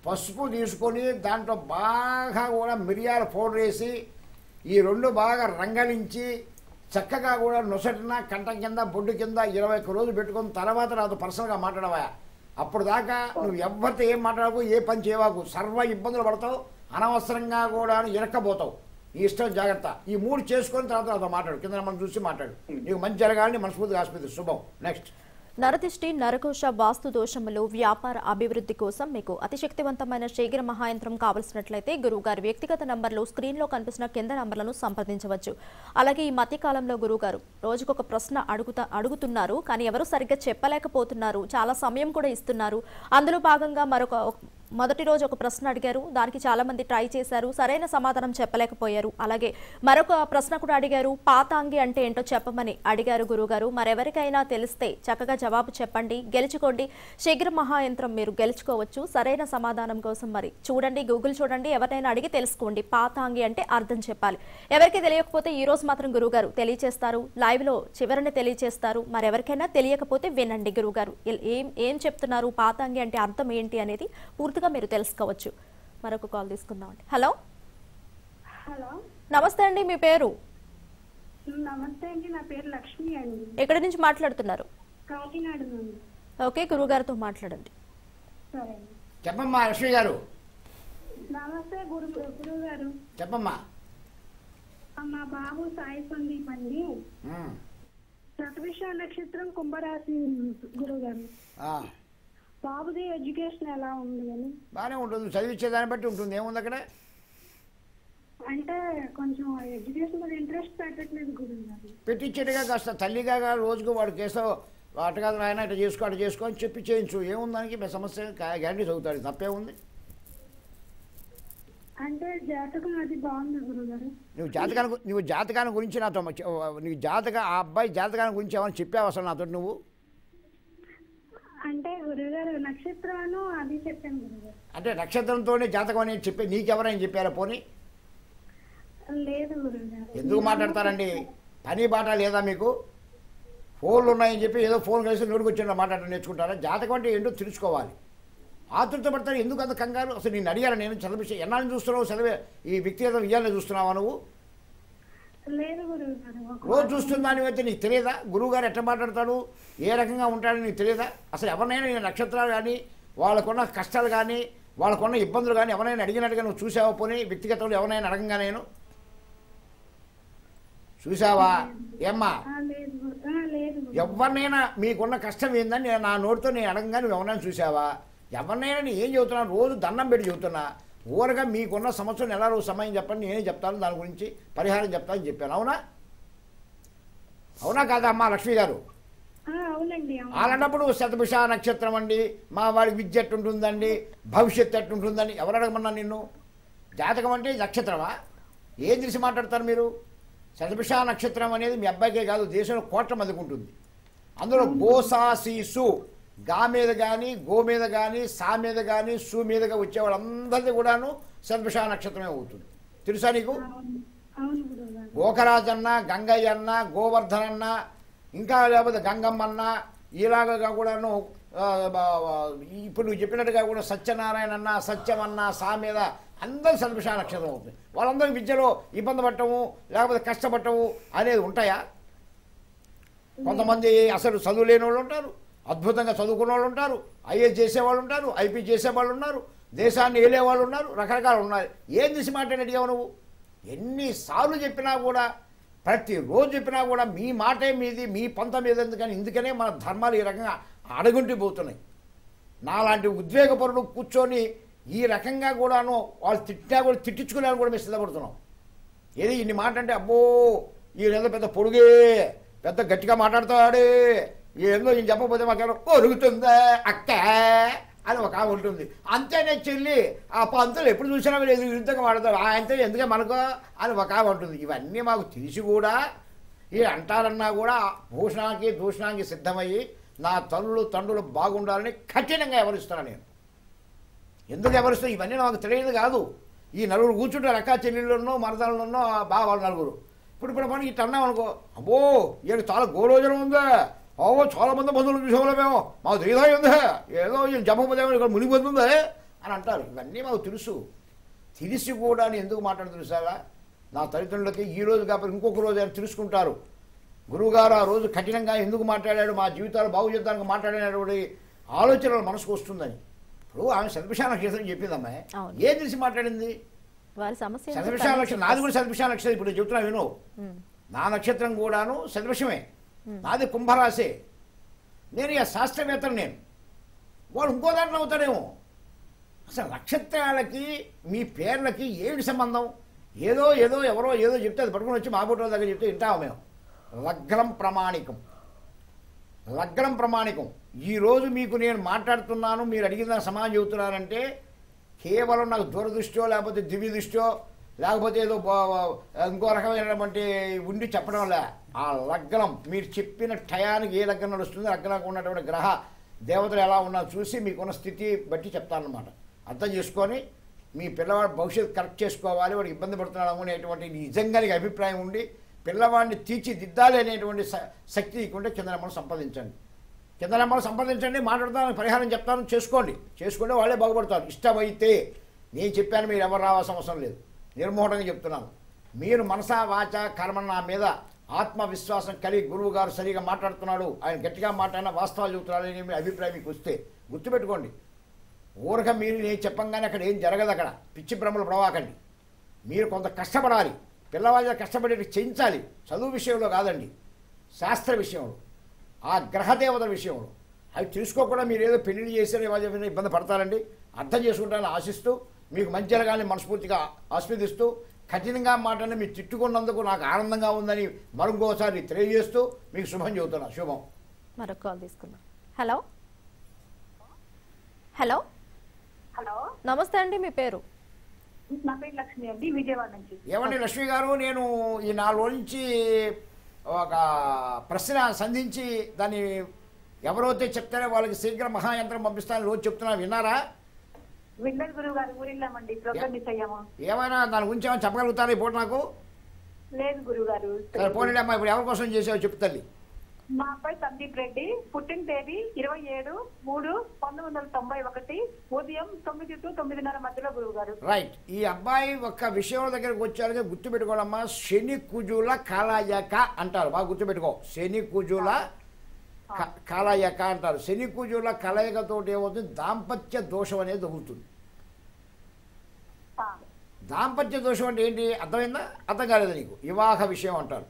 పసుపు తీసుకొని దాంట్లో బాగా కూడా మిరియాల పౌడర్ వేసి ఈ రెండు బాగా రంగలించి చక్కగా కూడా నొసటిన కంటం కింద బొడ్డు కింద 21 రోజులు పెట్టుకున్న తర్వాత నాతో పర్సనల్గా మాట్లాడవా అప్పుడు దాకా నువ్వు ఎవరితో ఏం మాట్లాడకు ఏ పని చేయవాకు సర్వ ఇబ్బందులు పడతావు అనవసరంగా కూడా ఇరక్కపోతావు నీ ఇష్టం జాగ్రత్త ఈ 3 చేసుకుని తర్వాత నాతో మాట్లాడు కింద మనం చూసి మాట్లాడు నీకు మంచి జరగాలని మనస్ఫూర్తిగా ఆశిస్తున్నాను శుభం నెక్స్ట్ నరదిష్టి నరకోశ వాస్తు దోషములు వ్యాపార అభివృద్ధి కోసం మీకు అతిశక్తివంతమైన శీఘ్ర మహాయంత్రం కావలసినట్లయితే గురువుగారి వ్యక్తిగత నంబర్లు స్క్రీన్లో కనిపిస్తున్న కింద నంబర్లను సంప్రదించవచ్చు అలాగే ఈ మధ్యకాలంలో గురువుగారు రోజుకొక ప్రశ్న అడుగుతున్నారు కానీ ఎవరు సరిగ్గా చెప్పలేకపోతున్నారు చాలా సమయం కూడా ఇస్తున్నారు అందులో భాగంగా మొదటి రోజు ఒక ప్రశ్న అడిగారు దానికి చాలా మంది ట్రై చేశారు సరైన సమాధానం చెప్పలేకపోయారు అలాగే మరొక ప్రశ్న కూడా అడిగారు పాతాంగి అంటే ఏంటో చెప్పమని అడిగారు గురుగారు మరెవరికైనా తెలిస్తే చక్కగా జవాబు చెప్పండి గెలుచుకోండి శీఘ్ర మహాయంత్రం మీరు గెలుచుకోవచ్చు సరైన సమాధానం కోసం మరి చూడండి గూగుల్ చూడండి ఎవరినైనా అడిగి తెలుసుకోండి పాతాంగి అంటే అర్థం చెప్పాలి ఎవరికి తెలియకపోతే ఈ రోజు మాత్రం గురుగారు తెలియచేస్తారు లైవ్లో చివరిని తెలియచేస్తారు మరెవరికైనా తెలియకపోతే వినండి గురుగారు ఏం చెప్తున్నారు పాతాంగి అంటే అర్థం ఏంటి అనేది పూర్తి మీరు తెలుసుకోవచ్చు మరొక కాల్ తీసుకుందాం అండి హలో హలో నమస్తే అండి మీ పేరు నమస్తే అండి నా పేరు లక్ష్మి అండి ఎక్కడ నుంచి మాట్లాడుతున్నారు కాకినాడ నుండి ఓకే గురుగారితో మాట్లాడండి సరే చెప్పమ్మా లక్ష్మి గారు. నమస్తే గురువు గారు. చెప్పమ్మా. మా బాబు సాయి సందీప్ అండి, 24 నక్షత్రం, కుంభరాశి గురువు గారు. బాబుది ఎడ్యుకేషన్ ఎలా ఉంది అని? బాగానే ఉంటుంది, చదివించే దాన్ని బట్టి ఉంటుంది. ఏముంది అక్కడ అంటే కొంచెం ఎడ్యుకేషన్ మీద ఇంట్రెస్ట్ పెట్టట్లేదు గురువు గారు. పెట్టించేట్టుగా కాస్త తల్లిగా రోజుకు వాడు కేసో అటు కాదు నాయన ఇట్లా చేసుకో అటు చేసుకో అని చెప్పి చేయించు. ఏముందానికి మీ సమస్య గ్యారెంటీ చదువుతాడు, తప్పేముంది. అంటే జాతకం అది బాగుంది గురుగారు. నువ్వు జాతకాన్ని గురించి నాతో నీకు ఆ అబ్బాయి జాతకాన్ని గురించి ఏమైనా చెప్పావు అసలు నాతో నువ్వు? అంటే గురుగారు నక్షత్రాలు అది చెప్పాను గురుగారు. అంటే నక్షత్రంతోనే జాతకం అనేది చెప్పి నీకెవరైనా చెప్పారా? పోనీ లేదు గురుగారు. ఎందుకు మాట్లాడతారండి, పని బాట లేదా మీకు? ఫోన్లు ఉన్నాయని చెప్పి ఏదో ఫోన్ కలిసి నోడుకొచ్చిన మాట్లాడటం నేర్చుకుంటారా? జాతకం అంటే ఏంటో తెలుసుకోవాలి. ఆతృత పడతారు, ఎందుకు అంత కంగారు? అసలు నేను అడిగాను, నేను చదివించి ఎన్నాళ్ళు చూస్తున్నావు చదివే ఈ వ్యక్తిగత విజయాన్ని చూస్తున్నావా నువ్వు? రోజు చూస్తున్నాను అయితే నీకు తెలియదా? గురువు గారు ఎట్లా మాట్లాడతాడు, ఏ రకంగా ఉంటాడో నీకు తెలియదా? అసలు ఎవరినైనా నేను నక్షత్రాలు కానీ వాళ్ళకున్న కష్టాలు కానీ వాళ్ళకున్న ఇబ్బందులు కానీ ఎవరైనా అడిగినట్టుగా నువ్వు చూసావా? పోనీ వ్యక్తిగతంలో ఎవరైనా అడగంగా నేను చూసావా? ఏమ్మా ఎవరినైనా మీకున్న కష్టం ఏందని నేను నా నోటితో నేను అడగంగా నువ్వు ఎవరైనా చూసావా? ఎవరినైనా నేను ఏం చెబుతున్నా, రోజు దండం పెట్టి చెబుతున్నా. ఊరగా మీకున్న సమస్య ఎలా రోజు సమయం చెప్పండి, నేనే చెప్తాను, దాని గురించి పరిహారం చెప్తానని చెప్పాను. అవునా అవునా కాదా అమ్మా లక్ష్మి గారు? అలాంటప్పుడు శతభిష నక్షత్రం అండి, మా వాడికి విద్య ఎట్టు ఉంటుందండి, భవిష్యత్తు ఎట్టు ఉంటుందని ఎవరు అడగమన్నా నిన్ను? జాతకం అంటే నక్షత్రమా? ఏం తెలిసి మాట్లాడతారు మీరు? శతభిష నక్షత్రం అనేది మీ అబ్బాయికే కాదు, దేశంలో 1,000,000,000 మందికి ఉంటుంది. అందులో గోసాసీసు గా మీద కానీ గో మీద కానీ సా మీద కానీ సు మీదగా వచ్చేవాళ్ళందరిది కూడాను శతభిష నక్షత్రమే అవుతుంది. తెలుసా నీకు? గోకరాజన్న, గంగయ్యన్న, గోవర్ధనన్న, ఇంకా లేకపోతే గంగమ్మన్న, ఇలాగగా కూడాను ఇప్పుడు నువ్వు చెప్పినట్టుగా కూడా సత్యనారాయణ అన్న, సత్యమన్న, సా మీద అందరూ శతభిష నక్షత్రం అవుతుంది. వాళ్ళందరూ విద్యలో ఇబ్బంది పడటము లేకపోతే కష్టపడటము అనేది ఉంటాయా? కొంతమంది అసలు చదువు లేని వాళ్ళు ఉంటారు, అద్భుతంగా చదువుకున్న వాళ్ళు ఉంటారు, ఐఏఎస్ చేసేవాళ్ళు ఉంటారు, ఐపీ చేసేవాళ్ళు ఉన్నారు, దేశాన్ని ఏలేవాళ్ళు ఉన్నారు, రకరకాలు ఉన్నారు. ఏం తీసి మాట్లాడినావు నువ్వు? ఎన్నిసార్లు చెప్పినా కూడా, ప్రతిరోజు చెప్పినా కూడా మీ మాటే మీది, మీ పంత మీద. ఎందుకని? ఇందుకనే మన ధర్మాలు ఈ రకంగా అడుగుంటిపోతున్నాయి. నాలాంటి ఉద్వేగపరులు కూర్చొని ఈ రకంగా కూడాను వాళ్ళు తిట్టినా కూడా తిట్టించుకునేవాళ్ళు కూడా మేము సిద్ధపడుతున్నాం. ఏది ఇన్ని మాట అంటే అబ్బో ఈ ఏదో పెద్ద పొడుగే, పెద్ద గట్టిగా మాట్లాడుతాడే, ఏందో నేను చెప్పకపోతే మాకేమో ఒరుగుతుందా అక్క అని ఒక ఆమె ఉంటుంది. అంతేనే చెల్లి, ఆ పంతులు ఎప్పుడు చూసినా లేదు విరుద్ధంగా వాడతారు, అంతే ఎందుకే మనకు అని ఒక ఆమె ఉంటుంది. ఇవన్నీ మాకు తెలిసి కూడా ఈ అంటారన్నా కూడా భూషణానికి దూషణానికి సిద్ధమయ్యి నా తల్లులు తండ్రులు బాగుండాలని కఠినంగా ఎవరిస్తున్నాను నేను. ఎందుకు ఎవరిస్తాను? ఇవన్నీ నాకు తెలియదు కాదు. ఈ నలుగురు కూర్చుంటారు, అక్క చెల్లెళ్ళున్నో మరదలున్నో బాగా వాళ్ళు నలుగురు. ఇప్పుడు ఇప్పుడు మనం ఇట్లా అన్నాం అనుకో, అబ్బో వీళ్ళు చాలా గోరోజనం ఉందా, ఓ చాలామంది బంధువులు చూసేవాళ్ళ మేము, మాకు తెలియదా ఉందా, ఏదో జమ్మకపోతే ఇక్కడ మునిగిపోతుందా అని అంటారు. ఇవన్నీ మాకు తెలుసు, తెలిసి కూడా నేను ఎందుకు మాట్లాడుతున్నా సారా? నా తల్లిదండ్రులకి ఈ రోజు కాబట్టి ఇంకొక రోజు ఆయన తెలుసుకుంటారు. గురువుగారు ఆ రోజు కఠినంగా ఎందుకు మాట్లాడాడు, మా జీవితాలు బాగు చేద్దానికి మాట్లాడినటువంటి ఆలోచనలు మనసుకు వస్తుందని. ఇప్పుడు ఆమె శతభిష నక్షత్రం చెప్పిందమ్మాయి, ఏం తెలిసి మాట్లాడింది? శతభిష నక్షత్రం నాది కూడా శతభిష నక్షత్రం. ఇప్పుడు చెబుతున్నా విను, నా నక్షత్రం కూడాను శతభిషమే, నాది కుంభరాశే. నేను ఇక శాస్త్రవేత్తను, నేను వాడు ఇంకో దాంట్లో అవుతాడేమో. అసలు నక్షత్రాలకి మీ పేర్లకి ఏమిటి సంబంధం? ఏదో ఏదో ఎవరో ఏదో చెప్తే అది పట్టుకుని వచ్చి మా బుట్టల దగ్గర చెప్తే వింటాము మేము. లగ్నం ప్రమాణికం, లగ్నం ప్రమాణికం. ఈరోజు మీకు నేను మాట్లాడుతున్నాను, మీరు అడిగిన సమాజం చెబుతున్నానంటే కేవలం నాకు దూరదృష్టియో లేకపోతే దివ్య దృష్టియో లేకపోతే ఏదో ఇంకో రకమైనటువంటి ఉండి చెప్పడం లే. ఆ లగ్నం మీరు చెప్పిన టయానికి ఏ లగ్నం నడుస్తుంది, లగ్నంకు ఉన్నటువంటి గ్రహ దేవతలు ఎలా ఉన్నా చూసి మీకున్న స్థితి బట్టి చెప్తానమాట. అర్థం చేసుకొని మీ పిల్లవాడి భవిష్యత్తు కరెక్ట్ చేసుకోవాలి, వాడికి ఇబ్బంది పడుతున్నాడు అనేటువంటి నిజంగా నీకు అభిప్రాయం ఉండి పిల్లవాడిని తీర్చిదిద్దాలి అనేటువంటి శక్తి ఇకుంటే కింద నెంబర్ సంపాదించండి. కింద నెంబర్ సంపాదించండి, మాట్లాడతాను, పరిహారం చెప్తాను, చేసుకోండి. చేసుకుంటే వాళ్ళే బాగుపడతారు. ఇష్టమైతే నేను చెప్పాను, మీరు ఎవరు రావాల్సిన అవసరం లేదు, నిర్మోహంగా చెప్తున్నాను. మీరు మనసా వాచ కర్మ నా మీద ఆత్మవిశ్వాసం కలిగి గురువు గారు సరిగా మాట్లాడుతున్నాడు, ఆయన గట్టిగా మాట్లాడిన వాస్తవాలు చెబుతున్నాడు అనే అభిప్రాయం మీకు వస్తే గుర్తుపెట్టుకోండి. ఊరక మీరు నేను చెప్పంగానే అక్కడ ఏం జరగదు. అక్కడ పిచ్చి భ్రమలు పడవాకండి. మీరు కొంత కష్టపడాలి, పిల్లవాళ్ళ కష్టపడేది చేయించాలి. చదువు విషయంలో కాదండి, శాస్త్ర విషయంలో, ఆ గ్రహదేవతల విషయంలో. అవి చూసుకోకుండా మీరు ఏదో పెళ్లి చేసే వాళ్ళు ఇబ్బంది పడతారండి. అర్థం చేసుకుంటారని ఆశిస్తూ మీకు మంచి జరగాలని మనస్ఫూర్తిగా ఆశీర్వదిస్తూ, కఠినంగా మాటని మీరు తిట్టుకున్నందుకు నాకు ఆనందంగా ఉందని మరొకసారి తెలియజేస్తూ మీకు శుభం చెబుతున్నా. శుభం. మరొక కాల్ తీసుకున్నా. హలో హలో హలో నమస్తే అండి, మీ పేరు? నా పేరు లక్ష్మి అండి, విజయవాడ నుంచి. ఏమండి లక్ష్మి గారు, నేను ఈ నాలుగు నుంచి ఒక ప్రశ్న సంధించి దాన్ని ఎవరైతే చెప్తారో వాళ్ళకి శీఘ్ర మహాయంత్రం పంపిస్తానని రోజు చెప్తున్నా. విన్నారా? విన్నారు గురువు గారు, ఊరిల్లామండి, ప్రోగ్రామ్ మిస్ అయ్యాము. ఏమైనా దాని గురించి ఏమైనా చెప్పగలుగుతారా ఇప్పుడు నాకు? లేదు గురువు గారు. పోనీ అమ్మా, ఇప్పుడు ఎవరి కోసం చేసావు చెప్తా. మా అబ్బాయి సందీప్ రెడ్డి, పుట్టిన తేదీ 27/3/1991, ఉదయం 9 to 9:30 మధ్యలో గురువు గారు. రైట్. ఈ అబ్బాయి ఒక్క విషయం దగ్గరకు వచ్చారని గుర్తుపెట్టుకోవాలమ్మా. శని కుజుల కాలయక అంటారు, బాగా గుర్తుపెట్టుకో. శని కుజుల కాలయక అంటారు. శని కుజుల కలయికతో ఏమవుతుంది, దాంపత్య దోషం అనేది తగులుతుంది. దాంపత్య దోషం అంటే ఏంటి అర్థమైందా? అర్థం కాలేదు నీకు. వివాహ విషయం అంటారు.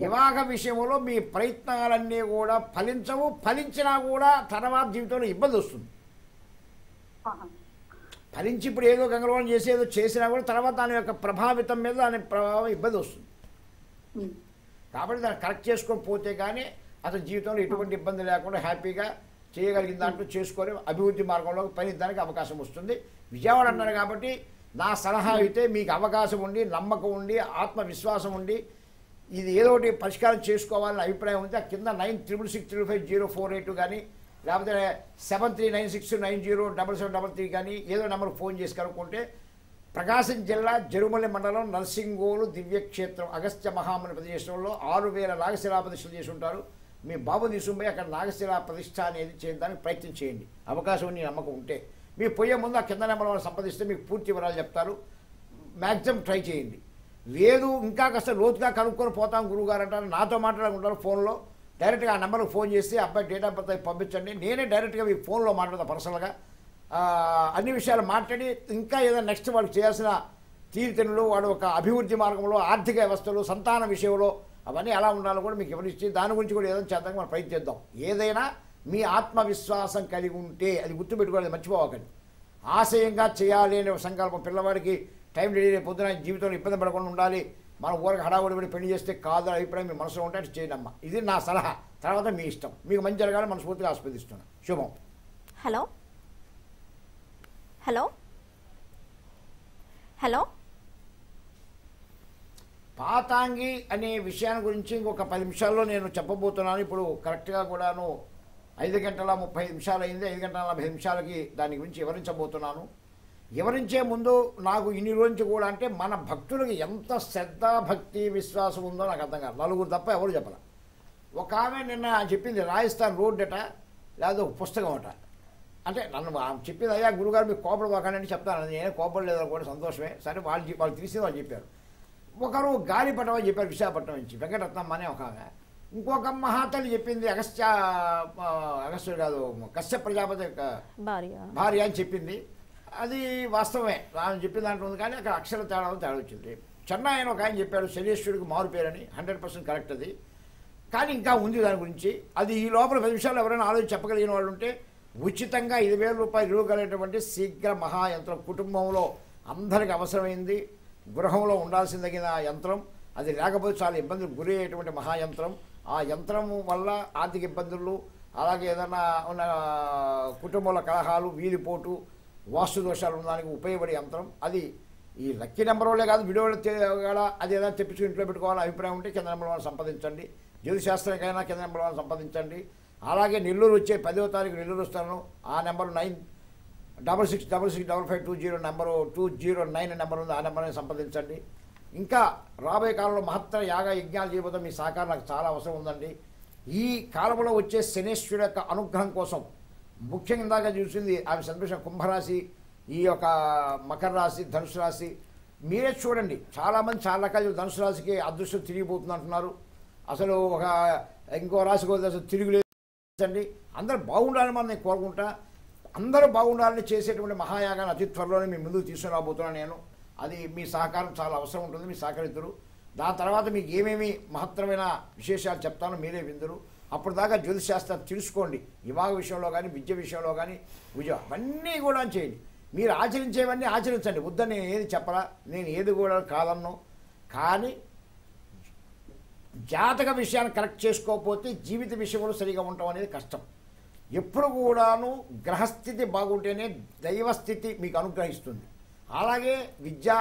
వివాహ విషయంలో మీ ప్రయత్నాలన్నీ కూడా ఫలించవు, ఫలించినా కూడా తర్వాత జీవితంలో ఇబ్బంది వస్తుంది. ఫలించి ఇప్పుడు ఏదో గంగళం చేసేదో చేసినా కూడా తర్వాత దాని యొక్క ప్రభావితం మీద దాని ప్రభావం ఇబ్బంది వస్తుంది. కాబట్టి దాన్ని కరెక్ట్ చేసుకొని పోతే కానీ అతని జీవితంలో ఎటువంటి ఇబ్బంది లేకుండా హ్యాపీగా చేయగలిగిన దాంట్లో చేసుకొని అభివృద్ధి మార్గంలో పయనించడానికి అవకాశం వస్తుంది. విజయవాడ అన్నారు కాబట్టి నా సలహా అయితే మీకు అవకాశం ఉండి, నమ్మకం ఉండి, ఆత్మవిశ్వాసం ఉండి ఇది ఏదో ఒకటి పరిష్కారం చేసుకోవాలని అభిప్రాయం ఉంటే కింద 9666350482 కానీ, లేకపోతే 7396907733 కానీ ఏదో నెంబర్ ఫోన్ చేసి కనుక్కుంటే ప్రకాశం జిల్లా జరుమల్లి మండలం నర్సింగోలు దివ్యక్షేత్రం అగస్త్య మహాముని ప్రదేశంలో 6000 నాగశిలా ప్రతిష్టలు చేసి ఉంటారు. మీ బాబు తీసుకుపోయి అక్కడ నాగశిలా ప్రతిష్ట అనేది చేయడానికి ప్రయత్నం చేయండి, అవకాశం నీ నమ్మకం ఉంటే. మీరు పోయే ముందు ఆ కింద నెంబర్ వాళ్ళు సంప్రదిస్తే మీకు పూర్తి వివరాలు చెప్తారు. మ్యాక్సిమం ట్రై చేయండి. లేదు ఇంకా కాస్త లోతుగా కనుక్కొని పోతాం గురువుగారు అంటారు, నాతో మాట్లాడుకుంటారు ఫోన్లో. డైరెక్ట్గా ఆ నెంబర్కి ఫోన్ చేసి అబ్బాయి డేట్ ఆఫ్ బర్త్ పంపించండి, నేనే డైరెక్ట్గా మీ ఫోన్లో మాట్లాడతాను. పర్సనల్గా అన్ని విషయాలు మాట్లాడి ఇంకా ఏదైనా నెక్స్ట్ వాళ్ళు చేయాల్సిన తీరుతెన్నులు, వాడు ఒక అభివృద్ధి మార్గంలో, ఆర్థిక వ్యవస్థలు, సంతాన విషయంలో అవన్నీ ఎలా ఉండాలో కూడా మీకు వివరించి దాని గురించి కూడా ఏదైనా చేద్దానికి మనం ప్రయత్నిద్దాం. ఏదైనా మీ ఆత్మవిశ్వాసం కలిగి ఉంటే అది గుర్తుపెట్టుకోవాలి, మర్చిపోవకండి. ఆశయంగా చేయాలి అనే సంకల్పం, పిల్లవాడికి టైం లేదు, పొద్దున జీవితంలో ఇబ్బంది పడకుండా ఉండాలి, మనం ఊరికి హడావుడి పెళ్లి చేస్తే కాదు అభిప్రాయం మీ మనసులో ఉంటే అది చేయనమ్మా. ఇది నా సలహా, తర్వాత మీ ఇష్టం. మీకు మంచి జరగాలని మనస్ఫూర్తిగా ఆస్వాదిస్తున్నాను. శుభం. హలో హలో హలో పాతాంగి అనే విషయాన్ని గురించి ఇంకొక 10 నిమిషాల్లో నేను చెప్పబోతున్నాను. ఇప్పుడు కరెక్ట్గా కూడాను 5:35 అయింది. 5:40కి దాని గురించి వివరించబోతున్నాను. వివరించే ముందు నాకు ఇన్ని రోజు కూడా అంటే మన భక్తులకి ఎంత శ్రద్ధ, భక్తి, విశ్వాసం ఉందో నాకు అర్థం కాదు. నలుగురు తప్ప ఎవరు చెప్పలే. ఒక ఆమె నిన్న చెప్పింది రాజస్థాన్ రోడ్ అట, లేదా ఒక పుస్తకం అట. అంటే నన్ను ఆమె చెప్పింది, అయ్యా గురుగారు మీకు కోపడు పోకండి చెప్తాను. నేనే కోపడు లేదా కూడా సంతోషమే. సరే వాళ్ళు తెలిసింది వాళ్ళు చెప్పారు. ఒకరు గాలిపటం అని చెప్పారు విశాఖపట్నం నుంచి, వెంకటరత్నం అనే ఒక ఆమె. ఇంకొక మహాతల్లి చెప్పింది అగస్త్యుడు కాదు కశ్యప ప్రజాపతి భార్య అని చెప్పింది. అది వాస్తవమే, ఆమె చెప్పిన దాంట్లో ఉంది. కానీ అక్కడ అక్షర తేడా వచ్చింది. చెన్నై అని ఒక ఆయన చెప్పాడు శనీశ్వరుడికి మారు పేరని, 100% కరెక్ట్ అది. కానీ ఇంకా ఉంది దాని గురించి. అది ఈ లోపల 10 నిమిషాలు ఎవరైనా ఆలోచన చెప్పగలిగిన వాళ్ళు ఉంటే ఉచితంగా 20,000 రూపాయలు ఇవ్వగలిగినటువంటి శీఘ్ర మహాయంత్రం, కుటుంబంలో అందరికి అవసరమైంది, గృహంలో ఉండాల్సిందగిన యంత్రం. అది లేకపోతే చాలా ఇబ్బందులు గురి అయ్యేటువంటి మహాయంత్రం. ఆ యంత్రం వల్ల ఆర్థిక ఇబ్బందులు, అలాగే ఏదైనా ఉన్న కుటుంబంలో కలహాలు, వీధిపోటు, వాస్తు దోషాలు ఉండడానికి ఉపయోగపడే యంత్రం. అది ఈ లక్కీ నెంబర్ వాళ్ళే కాదు, వీడియో కూడా అది ఏదైనా తెప్పించి ఇంట్లో పెట్టుకోవాలని అభిప్రాయం ఉంటే కింద నెంబర్ వాళ్ళని సంప్రదించండి. జ్యోతిశాస్త్రంకైనా కింద నెంబర్ వాళ్ళని సంప్రదించండి. అలాగే నెల్లూరు వచ్చే 10వ తారీఖు నెల్లూరు వస్తాను. ఆ నెంబరు 96666520 నెంబరు 209 నెంబర్ ఉంది. ఆ నెంబర్ని సంప్రదించండి. ఇంకా రాబోయే కాలంలో మహత్తర యాగ యజ్ఞాలు చేయబోతే మీ సహకారం నాకు చాలా అవసరం ఉందండి. ఈ కాలంలో వచ్చే శనేశ్వరుడు యొక్క అనుగ్రహం కోసం ముఖ్యంగా ఇందాక చూసింది ఆమె సంతోషం. కుంభరాశి, ఈ యొక్క మకర రాశి, ధనుసు రాశి మీరే చూడండి. చాలామంది చాలా రకాల ధనుసు రాశికి అదృష్టం తిరిగిపోతుంది అంటున్నారు. అసలు ఒక ఇంకో రాశికి అసలు తిరిగిలేదండి. అందరూ బాగుండాలని మనం నేను కోరుకుంటా. అందరూ బాగుండాలని చేసేటువంటి మహాయాగాన్ని అతి త్వరలోనే మీ ముందుకు తీసుకురాబోతున్నాను నేను. అది మీ సహకారం చాలా అవసరం ఉంటుంది, మీ సహకరితురు. దాని తర్వాత మీకు ఏమేమి మహత్తరమైన విశేషాలు చెప్తానో మీరే విందురు. అప్పుడు దాకా జ్యోతిశాస్త్రం తెలుసుకోండి, వివాహ విషయంలో కానీ విద్య విషయంలో కానీ విజయం అన్నీ కూడా చేయండి. మీరు ఆచరించేవన్నీ ఆచరించండి, వద్దని నేను ఏది చెప్పరా, నేను ఏది కూడా కాదన్ను. కానీ జాతక విషయాన్ని కరెక్ట్ చేసుకోకపోతే జీవిత విషయంలో సరిగా ఉండటం అనేది కష్టం. ఎప్పుడు కూడాను గ్రహస్థితి బాగుంటేనే దైవస్థితి మీకు అనుగ్రహిస్తుంది. అలాగే విద్యా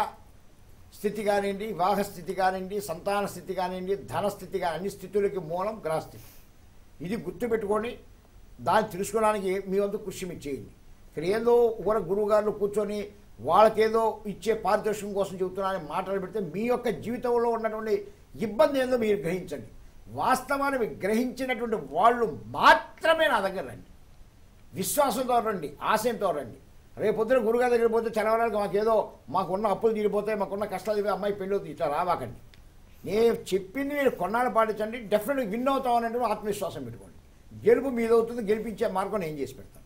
స్థితి కానివ్వండి, వివాహ స్థితి కానివ్వండి, సంతాన స్థితి కానివ్వండి, ధనస్థితి కానీ అన్ని స్థితులకి మూలం గ్రహస్థితి. ఇది గుర్తుపెట్టుకొని దాన్ని తెలుసుకోవడానికి మీ వంతు కృషి మీరు చేయండి. ఇక్కడ ఏదో ఊర గురువుగారులు కూర్చొని వాళ్ళకేదో ఇచ్చే పారితోషికం కోసం చెబుతున్నారని మాటలు పెడితే మీ యొక్క జీవితంలో ఉన్నటువంటి ఇబ్బంది ఏదో మీరు గ్రహించండి. వాస్తవాన్ని గ్రహించినటువంటి వాళ్ళు మాత్రమే నా దగ్గర రండి, విశ్వాసంతో రండి, ఆశయంతో రండి. రేపొద్దున గురుగారు దగ్గర పోతే చదవడానికి మాకేదో మాకున్న అప్పులు తీరిపోతాయి, మాకున్న కష్టాలు, అమ్మాయి పెళ్ళి అవుతుంది, ఇట్లా రావాకండి. నేను చెప్పింది మీరు కొన్నాళ్ళు పాటించండి, డెఫినెట్గా విన్ అవుతాం అనే ఆత్మవిశ్వాసం పెట్టుకోండి. గెలుపు మీదవుతుంది, గెలిపించే మార్గం నేను చేసి పెడతాను.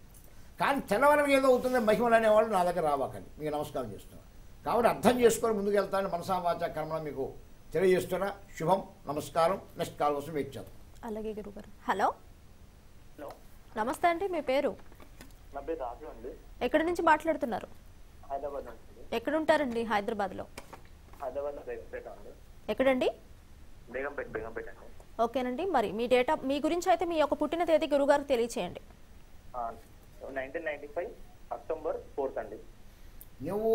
కానీ తెల్లవరకు ఏదో అవుతుంది మహిమలు అనేవాళ్ళు నా దగ్గర రావాకండి. మీకు నమస్కారం చేస్తున్నాను. కాబట్టి అర్థం చేసుకొని ముందుకు వెళ్తానని మనసా వాచా కర్మలో మీకు తెలియజేస్తున్నా. శుభం, నమస్కారం. నెక్స్ట్ కాల్ కోసం వెయిట్ చేద్దాం. అలాగే గురుగారు. హలో హలో నమస్తే అండి, మీ పేరు? నా పేరు రాజు అండి. ఎక్కడి నుంచి మాట్లాడుతున్నారు? హైదరాబాద్ నుంచి. ఎక్కడ ఉంటారండి? హైదరాబాద్లో. హైదరాబాద్లో బేగంపేట అండి. ఎక్కడండి? బేగంపేట. బేగంపేట అండి. ఓకేనండి. మరి మీ డేటా మీ గురించి అయితే మీ యొక్క పుట్టిన తేదీ గురుగారికి తెలియచేయండి. 1995 అక్టోబర్ 4th అండి. నువ్వు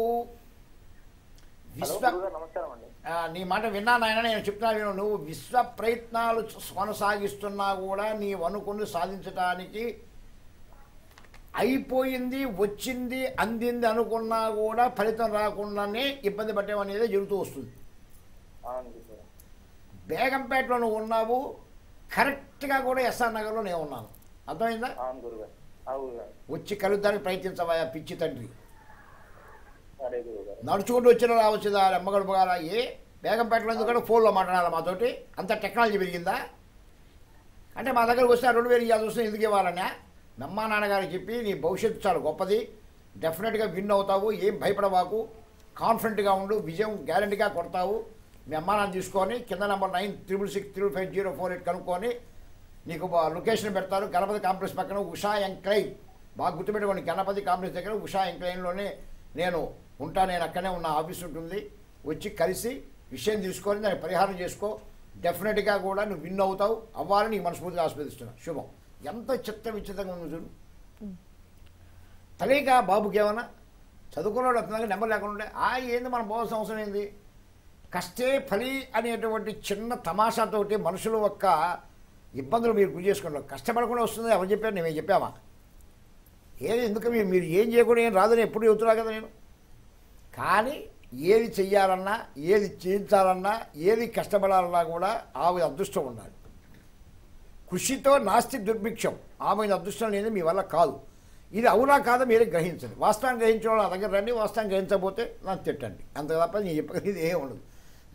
నీ మాట విన్నాను ఆయన, నేను చెప్తున్నా విను. నువ్వు విశ్వ ప్రయత్నాలు కొనసాగిస్తున్నా కూడా నీవు అనుకుని సాధించడానికి అయిపోయింది, వచ్చింది, అందింది అనుకున్నా కూడా ఫలితం రాకుండానే ఇబ్బంది పడటం అనేది జరుగుతూ వస్తుంది. బేగంపేటలో నువ్వు ఉన్నావు, కరెక్ట్గా కూడా ఎస్ఆర్ నగర్లో నేను ఉన్నాను. అర్థమైందా? వచ్చి కలుద్దానికి ప్రయత్నించవా పిచ్చి తండ్రి? నడుచుకుంటూ వచ్చినా రావచ్చు కదా, అమ్మగడుపు గారా? ఏ బేగంపేటలో ఎందుకంటే ఫోన్లో మాట్లాడాలి మాతోటి, అంత టెక్నాలజీ పెరిగిందా? అంటే మా దగ్గరకు వస్తే 2000 ఇవ్వాల్సి వస్తుంది, ఎందుకు ఇవ్వాలన్నా? నమ్మా నాన్నగారికి చెప్పి నీ భవిష్యత్తు చాలా గొప్పది, డెఫినెట్గా విన్ అవుతావు, ఏం భయపడవాకు, కాన్ఫిడెంట్గా ఉండు, విజయం గ్యారెంటీగా కొడతావు. మీ అమ్మా నాన్న తీసుకొని కింద నెంబర్ 9666504 కనుక్కొని నీకు లొకేషన్ పెడతారు. గణపతి కాంప్లెక్స్ పక్కన ఉషా ఎంక్లైన్, బాగా గుర్తుపెట్టుకోండి, గణపతి కాంప్లెక్స్ దగ్గర ఉషా ఎంక్లైన్లోనే నేను ఉంటా, నేను అక్కడనే ఉన్న ఆఫీస్ ఉంటుంది. వచ్చి కలిసి విషయం తీసుకొని దాన్ని పరిహారం చేసుకో. డెఫినెట్గా కూడా నువ్వు విన్ అవుతావు, అవ్వాలని నీకు మనస్ఫూర్తిగా ఆస్వాదిస్తున్నావు. శుభం. ఎంత చిత్త విచిత్తంగా ఉంది చూడు. తలేక బాబుకి ఏమన్నా చదువుకున్నాడు, అతని నెంబర్ లేకుండా ఉండే ఆ ఏంది మనం పోవాల్సిన అవసరం ఏంది? కష్టే ఫలి అనేటువంటి చిన్న తమాషాతోటి మనుషుల యొక్క ఇబ్బందులు మీరు గురి చేసుకుంటారు. కష్టపడకుండా వస్తుంది ఎవరు చెప్పారు? నేనే చెప్పామా? ఏది ఎందుకు మీరు ఏం చేయకుండా ఏం రాదని ఎప్పుడు చెబుతున్నా కదా నేను. కానీ ఏది చెయ్యాలన్నా, ఏది చేయించాలన్నా, ఏది కష్టపడాలన్నా కూడా ఆమె అదృష్టం ఉండాలి. కృషితో నాస్తి దుర్భిక్షం. ఆమె అదృష్టం అనేది మీ వల్ల కాదు. ఇది అవునా కాదా మీరే గ్రహించండి. వాస్తవాన్ని గ్రహించిన వాళ్ళ దగ్గర రండి, వాస్తవాన్ని గ్రహించకపోతే నాకు తిట్టండి, అంత తప్ప నేను చెప్పగలిగి ఇది ఏమి ఉండదు.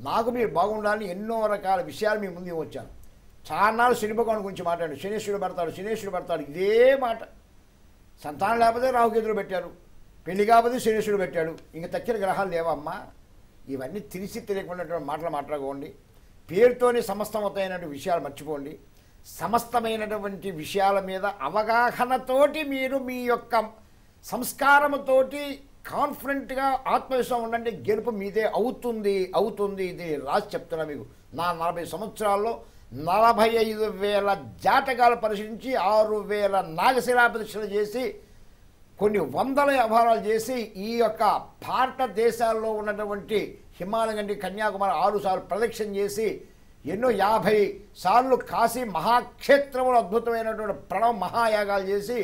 నాకు మీరు బాగుండాలని ఎన్నో రకాల విషయాలు మీ ముందు వచ్చాను. చాన్నాళ్ళు శనిభగవాన్ గురించి మాట్లాడు, శనీశ్వరుడు పడతాడు, శనీశ్వరుడు పడతాడు, ఇదే మాట. సంతానం లేకపోతే రాహుకేతులు పెట్టారు, పెళ్లి కాకపోతే శనీశ్వరుడు పెట్టాడు, ఇంక తక్కిన గ్రహాలు లేవమ్మా. ఇవన్నీ తెలిసి తెలియకుండా మాటలు మాట్లాడుకోండి. పేరుతోనే సమస్తమవుతాయినటువంటి విషయాలు మర్చిపోండి. సమస్తమైనటువంటి విషయాల మీద అవగాహనతోటి మీరు మీ యొక్క సంస్కారంతోటి కాన్ఫిడెంట్గా ఆత్మవిశ్వాసం ఉండండి. గెలుపు మీదే అవుతుంది, అవుతుంది. ఇది రాసి చెప్తున్నా మీకు. నా 40 సంవత్సరాల్లో 45,000 జాతకాలు పరిశీలించి 6,000 నాగశిలా పరీక్షలు చేసి కొన్ని వందల వ్యవహారాలు చేసి ఈ యొక్క భారతదేశాల్లో ఉన్నటువంటి హిమాలయం నుండి కన్యాకుమారి 6 సార్లు ప్రదక్షిణ చేసి ఎన్నో 50 సార్లు కాశీ మహాక్షేత్రంలో అద్భుతమైనటువంటి ప్రణవ మహాయాగాలు చేసి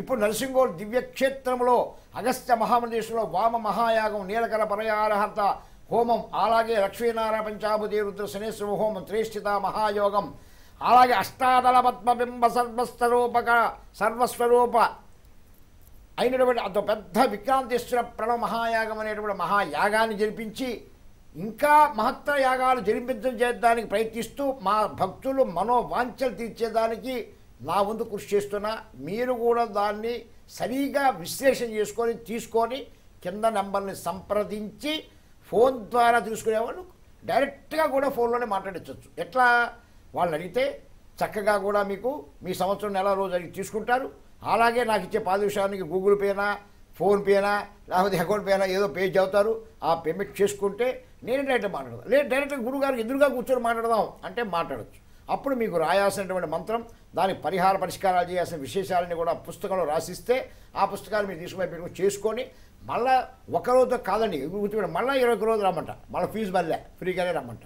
ఇప్పుడు నరసింహోర్ దివ్యక్షేత్రంలో అగస్త్య మహామండేశ్వరంలో వామ మహాయాగం, నీలకర పరయారహంత హోమం, అలాగే లక్ష్మీనారాయణ పంచాభుతి రుద్ర శనేశ్వర హోమం, త్రేష్ఠిత మహాయోగం, అలాగే అష్టాదళ పద్మబింబ సర్వస్వరూప అయినటువంటి అంత పెద్ద విక్రాంతేశ్వర ప్రణవ మహాయాగం అనేటువంటి మహాయాగాన్ని జరిపించి ఇంకా మహత్తర యాగాలు జరిపించడానికి ప్రయత్నిస్తూ మా భక్తులు మనోవాంఛలు తీర్చేదానికి నా వంతు కృషి చేస్తున్నా. మీరు కూడా దాన్ని సరిగా విశ్లేషణ చేసుకొని తీసుకొని కింద నంబర్ని సంప్రదించి ఫోన్ ద్వారా తీసుకునేవాళ్ళు డైరెక్ట్‌గా కూడా ఫోన్‌లోనే మాట్లాడొచ్చు. ఎట్లా వాళ్ళు అడిగితే చక్కగా కూడా మీకు మీ సంవత్సరం నెల రోజుకి తీసుకుంటారు. అలాగే నాకు ఇచ్చే పాదవిషయానికి గూగుల్ పేనా ఫోన్పేనా లేకపోతే అకౌంట్ పేనా ఏదో పే చేస్తారు. ఆ పేమెంట్ చేసుకుంటే నేను డైరెక్ట్ మాట్లాడదాం, లేదు డైరెక్ట్గా గురువుగారికి ఎదురుగా కూర్చొని మాట్లాడదాం అంటే మాట్లాడచ్చు. అప్పుడు మీకు రాయాల్సినటువంటి మంత్రం దానికి పరిహార పరిష్కారాలు చేయాల్సిన విశేషాలని కూడా పుస్తకంలో రాసిస్తే ఆ పుస్తకాలు మీరు తీసుకుపోయి పెట్టుకుని చేసుకొని మళ్ళీ ఒక రోజుతో కాదండి కూర్చోండి మళ్ళీ 20 రోజులు రమ్మంట, మళ్ళీ ఫీజు మళ్ళీ ఫ్రీగానే రమ్మంట.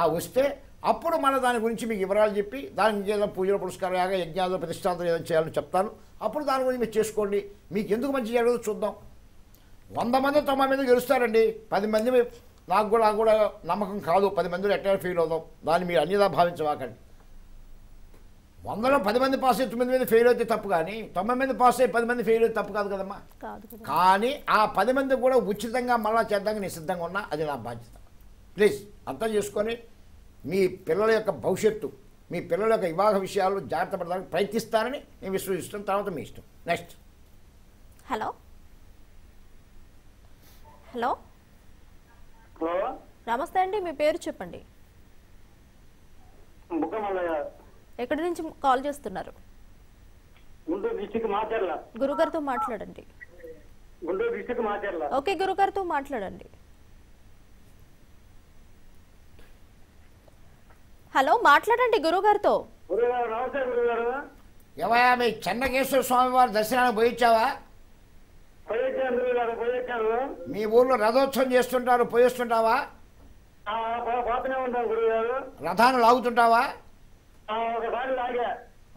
ఆ వస్తే అప్పుడు మళ్ళీ దాని గురించి మీకు వివరాలు చెప్పి దానికి ఏదైనా పూజల పురస్కారం యాగా యజ్ఞాలు ప్రతిష్టాంతం ఏదైనా చేయాలని చెప్తాను. అప్పుడు దాని గురించి మీరు చేసుకోండి. మీకు ఎందుకు మంచి జరగదు చూద్దాం. 100 మంది 90 మంది గెలుస్తారండి, 10 మంది నాకు కూడా నమ్మకం కాదు, 10 మందిలో ఎట్లా ఫెయిల్ అవుదాం, దాన్ని మీరు అన్నిలా భావించవాకండి. 100లో 10 మంది పాస్ అయ్యి 9 మంది ఫెయిల్ అయితే తప్పు, కానీ 9 మంది పాస్ అయ్యి 10 మంది ఫెయిల్ అయితే తప్పు కాదు కదమ్మా. కానీ ఆ 10 మంది కూడా ఉచితంగా మళ్ళా చేద్దానికి నేను సిద్ధంగా ఉన్నా, అది నా బాధ్యత. ప్లీజ్ అర్థం చేసుకొని మీ పిల్లల యొక్క భవిష్యత్తు, మీ పిల్లల యొక్క వివాహ విషయాల్లో జాగ్రత్త పడడానికి ప్రయత్నిస్తారని నేను విశ్వసిస్తాను. తర్వాత మీ ఇష్టం. నెక్స్ట్. హలో హలో నమస్తే అండి, మీ పేరు చెప్పండి, ఎక్కడి నుంచి కాల్ చేస్తున్నారు? గురుగారితో మాట్లాడండి. ఓకే గురుగారితో మాట్లాడండి. హలో మాట్లాడండి గురుగారితో. మీ చెన్నకేశ్వర స్వామి వారి దర్శనానికి పోయిచ్చావా? మీ ఊర్లో రథోత్సవం చేస్తుంటారు, పోయిస్తుంటావా? రథాన్ని లాగుతుంటావా?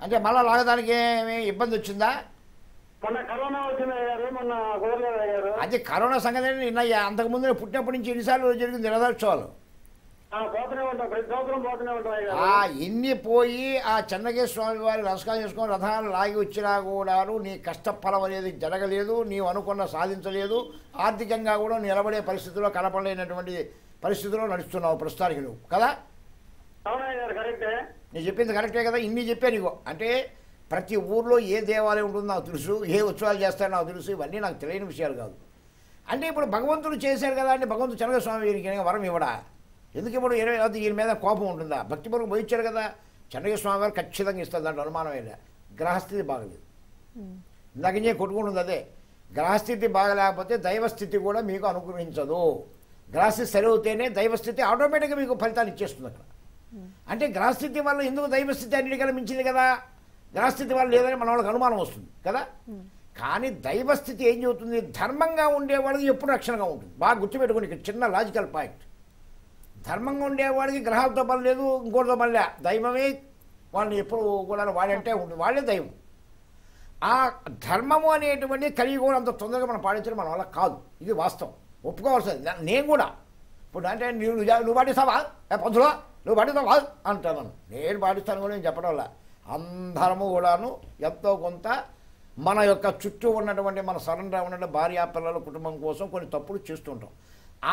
అంటే మళ్ళా లాగడానికి ఏమి ఇబ్బంది వచ్చిందా? అది కరోనా సంగతి నిన్న అంతకుముందు పుట్టినప్పటి నుంచి ఎన్నిసార్లు జరిగింది రథోత్సవాలు. ఎన్ని పోయి ఆ చెన్నకేశ్వర స్వామి వారి నమస్కారం చేసుకొని రథాలు లాగి వచ్చినా కూడా నీ కష్టఫలం అనేది జరగలేదు, నీవు అనుకున్న సాధించలేదు, ఆర్థికంగా కూడా నిలబడే పరిస్థితుల్లో కలపలేనటువంటి పరిస్థితుల్లో నడుస్తున్నావు ప్రస్తుతానికి నువ్వు కదా. నేను చెప్పింది కరెక్టే కదా? ఇన్ని చెప్పాను నీకు. అంటే ప్రతి ఊర్లో ఏ దేవాలయం ఉంటుందో నాకు తెలుసు, ఏ ఉత్సవాలు చేస్తారో నాకు తెలుసు, ఇవన్నీ నాకు తెలియని విషయాలు కాదు. అంటే ఇప్పుడు భగవంతుడు చేశారు కదా అంటే భగవంతుడు చెన్నకేశ్వర స్వామి వరం ఇవ్వడా? ఎందుకు ఇప్పుడు ఈయన మీద కోపం ఉంటుందా? భక్తిపూర్వం పోయించారు కదా, చెన్నకేశ్వర స్వామి వారు ఖచ్చితంగా ఇస్తారు, దాంట్లో అనుమానమైన. గ్రహస్థితి బాగలేదు, ఇందాకే కొట్టుకుంటుంది అదే. గ్రహస్థితి బాగలేకపోతే దైవస్థితి కూడా మీకు అనుగ్రహించదు. గ్రహస్థితి సరివుతేనే దైవస్థితి ఆటోమేటిక్గా మీకు ఫలితాలు ఇచ్చేస్తుంది అక్కడ. అంటే గ్రహస్థితి వల్ల ఎందుకు దైవస్థితి అన్నిటికన్నా మించింది కదా, గ్రహస్థితి వల్ల లేదని మన వాళ్ళకి అనుమానం వస్తుంది కదా. కానీ దైవస్థితి ఏం చెబుతుంది? ధర్మంగా ఉండేవాడికి ఎప్పుడు రక్షణగా ఉంటుంది. బాగా గుర్తుపెట్టుకుని ఇక్కడ చిన్న లాజికల్ పాయింట్, ధర్మంగా ఉండేవాడికి గ్రహాలతో పని లేదు, ఇంకోటితో పని లే, దైవమే వాళ్ళని ఎప్పుడు కూడా వాడంటే ఉంటుంది, వాళ్ళే దైవం. ఆ ధర్మము అనేటువంటి కలిగి కూడా అంత తొందరగా మనం పాటించడం మన వల్ల కాదు, ఇది వాస్తవం, ఒప్పుకోవాల్సింది. నేను కూడా ఇప్పుడు అంటే నువ్వు పాటిస్తావా పొద్దులో, నువ్వు పాటిస్తావా అంటాను, నేను పాటిస్తాను కూడా నేను చెప్పడం వల్ల. అందరము కూడాను ఎంతో కొంత మన యొక్క చుట్టూ ఉన్నటువంటి మన సరౌండింగ్ ఉన్న భార్య పిల్లల కుటుంబం కోసం కొన్ని తప్పులు చేస్తుంటాం.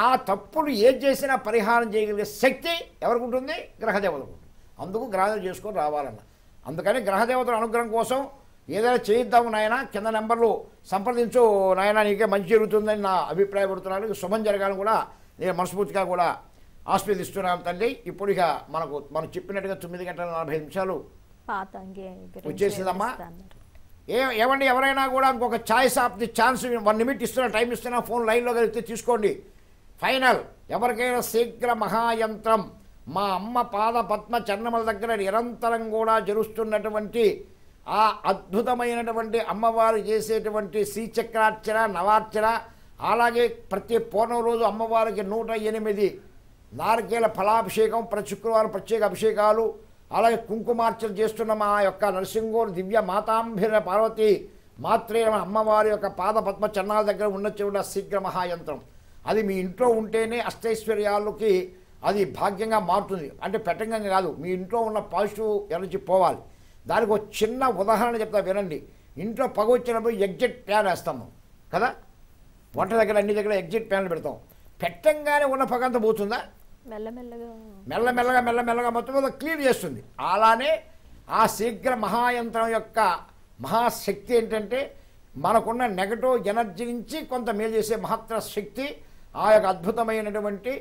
ఆ తప్పులు ఏం చేసినా పరిహారం చేయగలిగే శక్తి ఎవరికి ఉంటుంది? గ్రహదేవతలకు ఉంటుంది. అందుకు గ్రహదేవత చేసుకొని రావాలన్న, అందుకని గ్రహదేవతల అనుగ్రహం కోసం ఏదైనా చేయిద్దాము నాయన, కింద నెంబర్లు సంప్రదించు నాయన, నీకే మంచి జరుగుతుందని నా అభిప్రాయపడుతున్నాను. శుభం జరగాలని కూడా నేను మనస్ఫూర్తిగా కూడా ఆస్వాదిస్తున్నాను తండ్రి. ఇప్పుడు ఇక మనం చెప్పినట్టుగా 9:45 వచ్చేసిందమ్మా. ఏమండి ఎవరైనా కూడా ఇంకొక choice of the chance 1 minute ఇస్తున్నా, టైం ఇస్తున్నా, ఫోన్ లైన్లో కలిగితే తీసుకోండి. ఫైనల్ ఎవరికైనా శీఘ్ర మహాయంత్రం మా అమ్మ పాద పద్మ చరణముల దగ్గర నిరంతరం కూడా జరుస్తున్నటువంటి ఆ అద్భుతమైనటువంటి అమ్మవారు చేసేటువంటి శ్రీచక్రార్చన నవార్చన, అలాగే ప్రతి పౌర్ణమి రోజు అమ్మవారికి 108 నారికేల ఫలాభిషేకం, ప్రతి శుక్రవారం ప్రత్యేక అభిషేకాలు, అలాగే కుంకుమార్చన చేస్తున్న మా యొక్క నరసింహోరు దివ్య మాతాంభిర పార్వతి మాత్రే అమ్మవారి యొక్క పాద పద్మ చరణాల దగ్గర ఉన్న శీఘ్ర మహాయంత్రం అది మీ ఇంట్లో ఉంటేనే అష్టైశ్వర్యాలకి అది భాగ్యంగా మారుతుంది. అంటే పెట్టంగా కాదు, మీ ఇంట్లో ఉన్న పాజిటివ్ ఎనర్జీ పోవాలి. దానికి ఒక చిన్న ఉదాహరణ చెప్తా వినండి. ఇంట్లో పగ వచ్చినప్పుడు ఎగ్జిట్ ప్యాన్ వేస్తాము కదా, వంట దగ్గర అన్ని దగ్గర ఎగ్జిట్ ప్యాన్లు పెడతాం. పెట్టంగానే ఉన్న పగ అంతా పోతుందా? మెల్లమెల్లగా మొత్తం క్లియర్ చేస్తుంది. అలానే ఆ శీఘ్ర మహాయంత్రం యొక్క మహాశక్తి ఏంటంటే మనకున్న నెగటివ్ ఎనర్జీ నుంచి కొంత మేలు చేసే మహత్తర శక్తి ఆయొక్క అద్భుతమైనటువంటి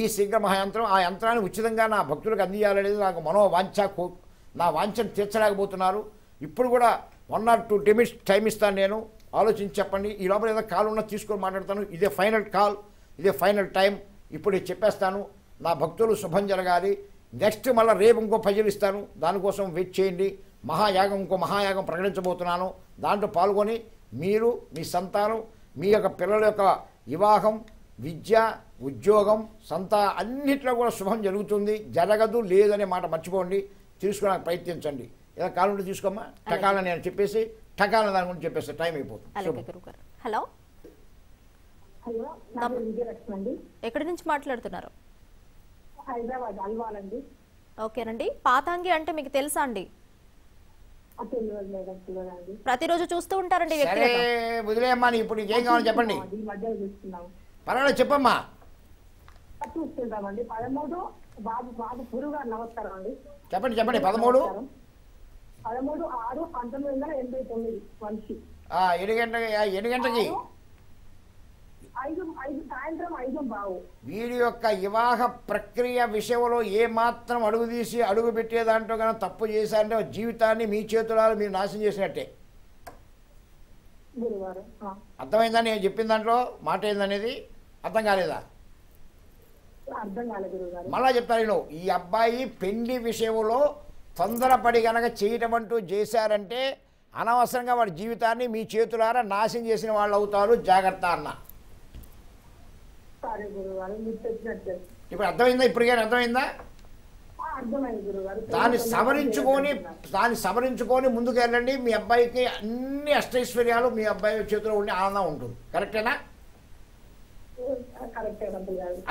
ఈ శిఖర మహాయంత్రం ఆ యంత్రాన్ని ఉచితంగా నా భక్తులకు అందియాలనేది నాకు మనోవాంఛ నా వాంఛను తీర్చలేకపోతున్నారు ఇప్పుడు కూడా 1 or 2 minutes టైం ఇస్తాను నేను ఆలోచించి చెప్పండి ఈ లోపల ఏదో కాల్ ఉన్నా తీసుకొని మాట్లాడతాను ఇదే ఫైనల్ కాల్ ఇదే ఫైనల్ టైం ఇప్పుడు చెప్పేస్తాను నా భక్తులు శుభం జరగాలి నెక్స్ట్ మళ్ళీ రేపు ఇంకో పజిల్ ఇస్తాను దానికోసం వెయిట్ చేయండి మహాయాగం ఇంకో మహాయాగం ప్రకటించబోతున్నాను దాంట్లో పాల్గొని మీరు మీ సంతానం మీ యొక్క పిల్లల యొక్క వివాహం విద్య ఉద్యోగం సంతా అన్నిట్లో కూడా శుభం జరుగుతుంది జరగదు లేదనే మాట మర్చిపోండి తీసుకోవడానికి ప్రయత్నించండి ఇలా కాలంలో తీసుకోమ్మా టకాలని నేను చెప్పేసి టకాలని దాని గురించి చెప్పేస్తే టైం అయిపోతుంది హలో హలో ఎక్కడి నుంచి మాట్లాడుతున్నారు హైదరాబాద్ అల్వాలండి ఓకేనండి పాతాంగి అంటే మీకు తెలుసా అండి ప్రతిరోజు చూస్తూ ఉంటారండి చెప్పండి పర్వాలేదు చెప్పమ్మా చూస్తుంటామండి 13/6/1989 ఎన్ని గంటకి వీడి యొక్క వివాహ ప్రక్రియ విషయంలో ఏమాత్రం అడుగుదీసి అడుగుపెట్టే దాంట్లో కన్నా తప్పు చేశారంటే జీవితాన్ని మీ చేతులారా మీరు నాశనం చేసినట్టే అర్థమైందా నేను చెప్పిన దాంట్లో మాట ఏందనేది అర్థం కాలేదా మళ్ళా చెప్తాను ఈ అబ్బాయి పెళ్లి విషయంలో తొందరపడి కనుక చేయటం అంటూ చేశారంటే అనవసరంగా వాడి జీవితాన్ని మీ చేతులారా నాశనం చేసిన వాళ్ళు అవుతారు జాగ్రత్త అన్న ఇప్పుడు అర్థమైందా ఇప్పటికైనా అర్థమైందా దాన్ని సవరించుకొని ముందుకు వెళ్ళండి మీ అబ్బాయికి అన్ని అష్టైశ్వర్యాలు మీ అబ్బాయి చేతిలో ఉండే ఆనందం ఉంటుంది కరెక్టేనా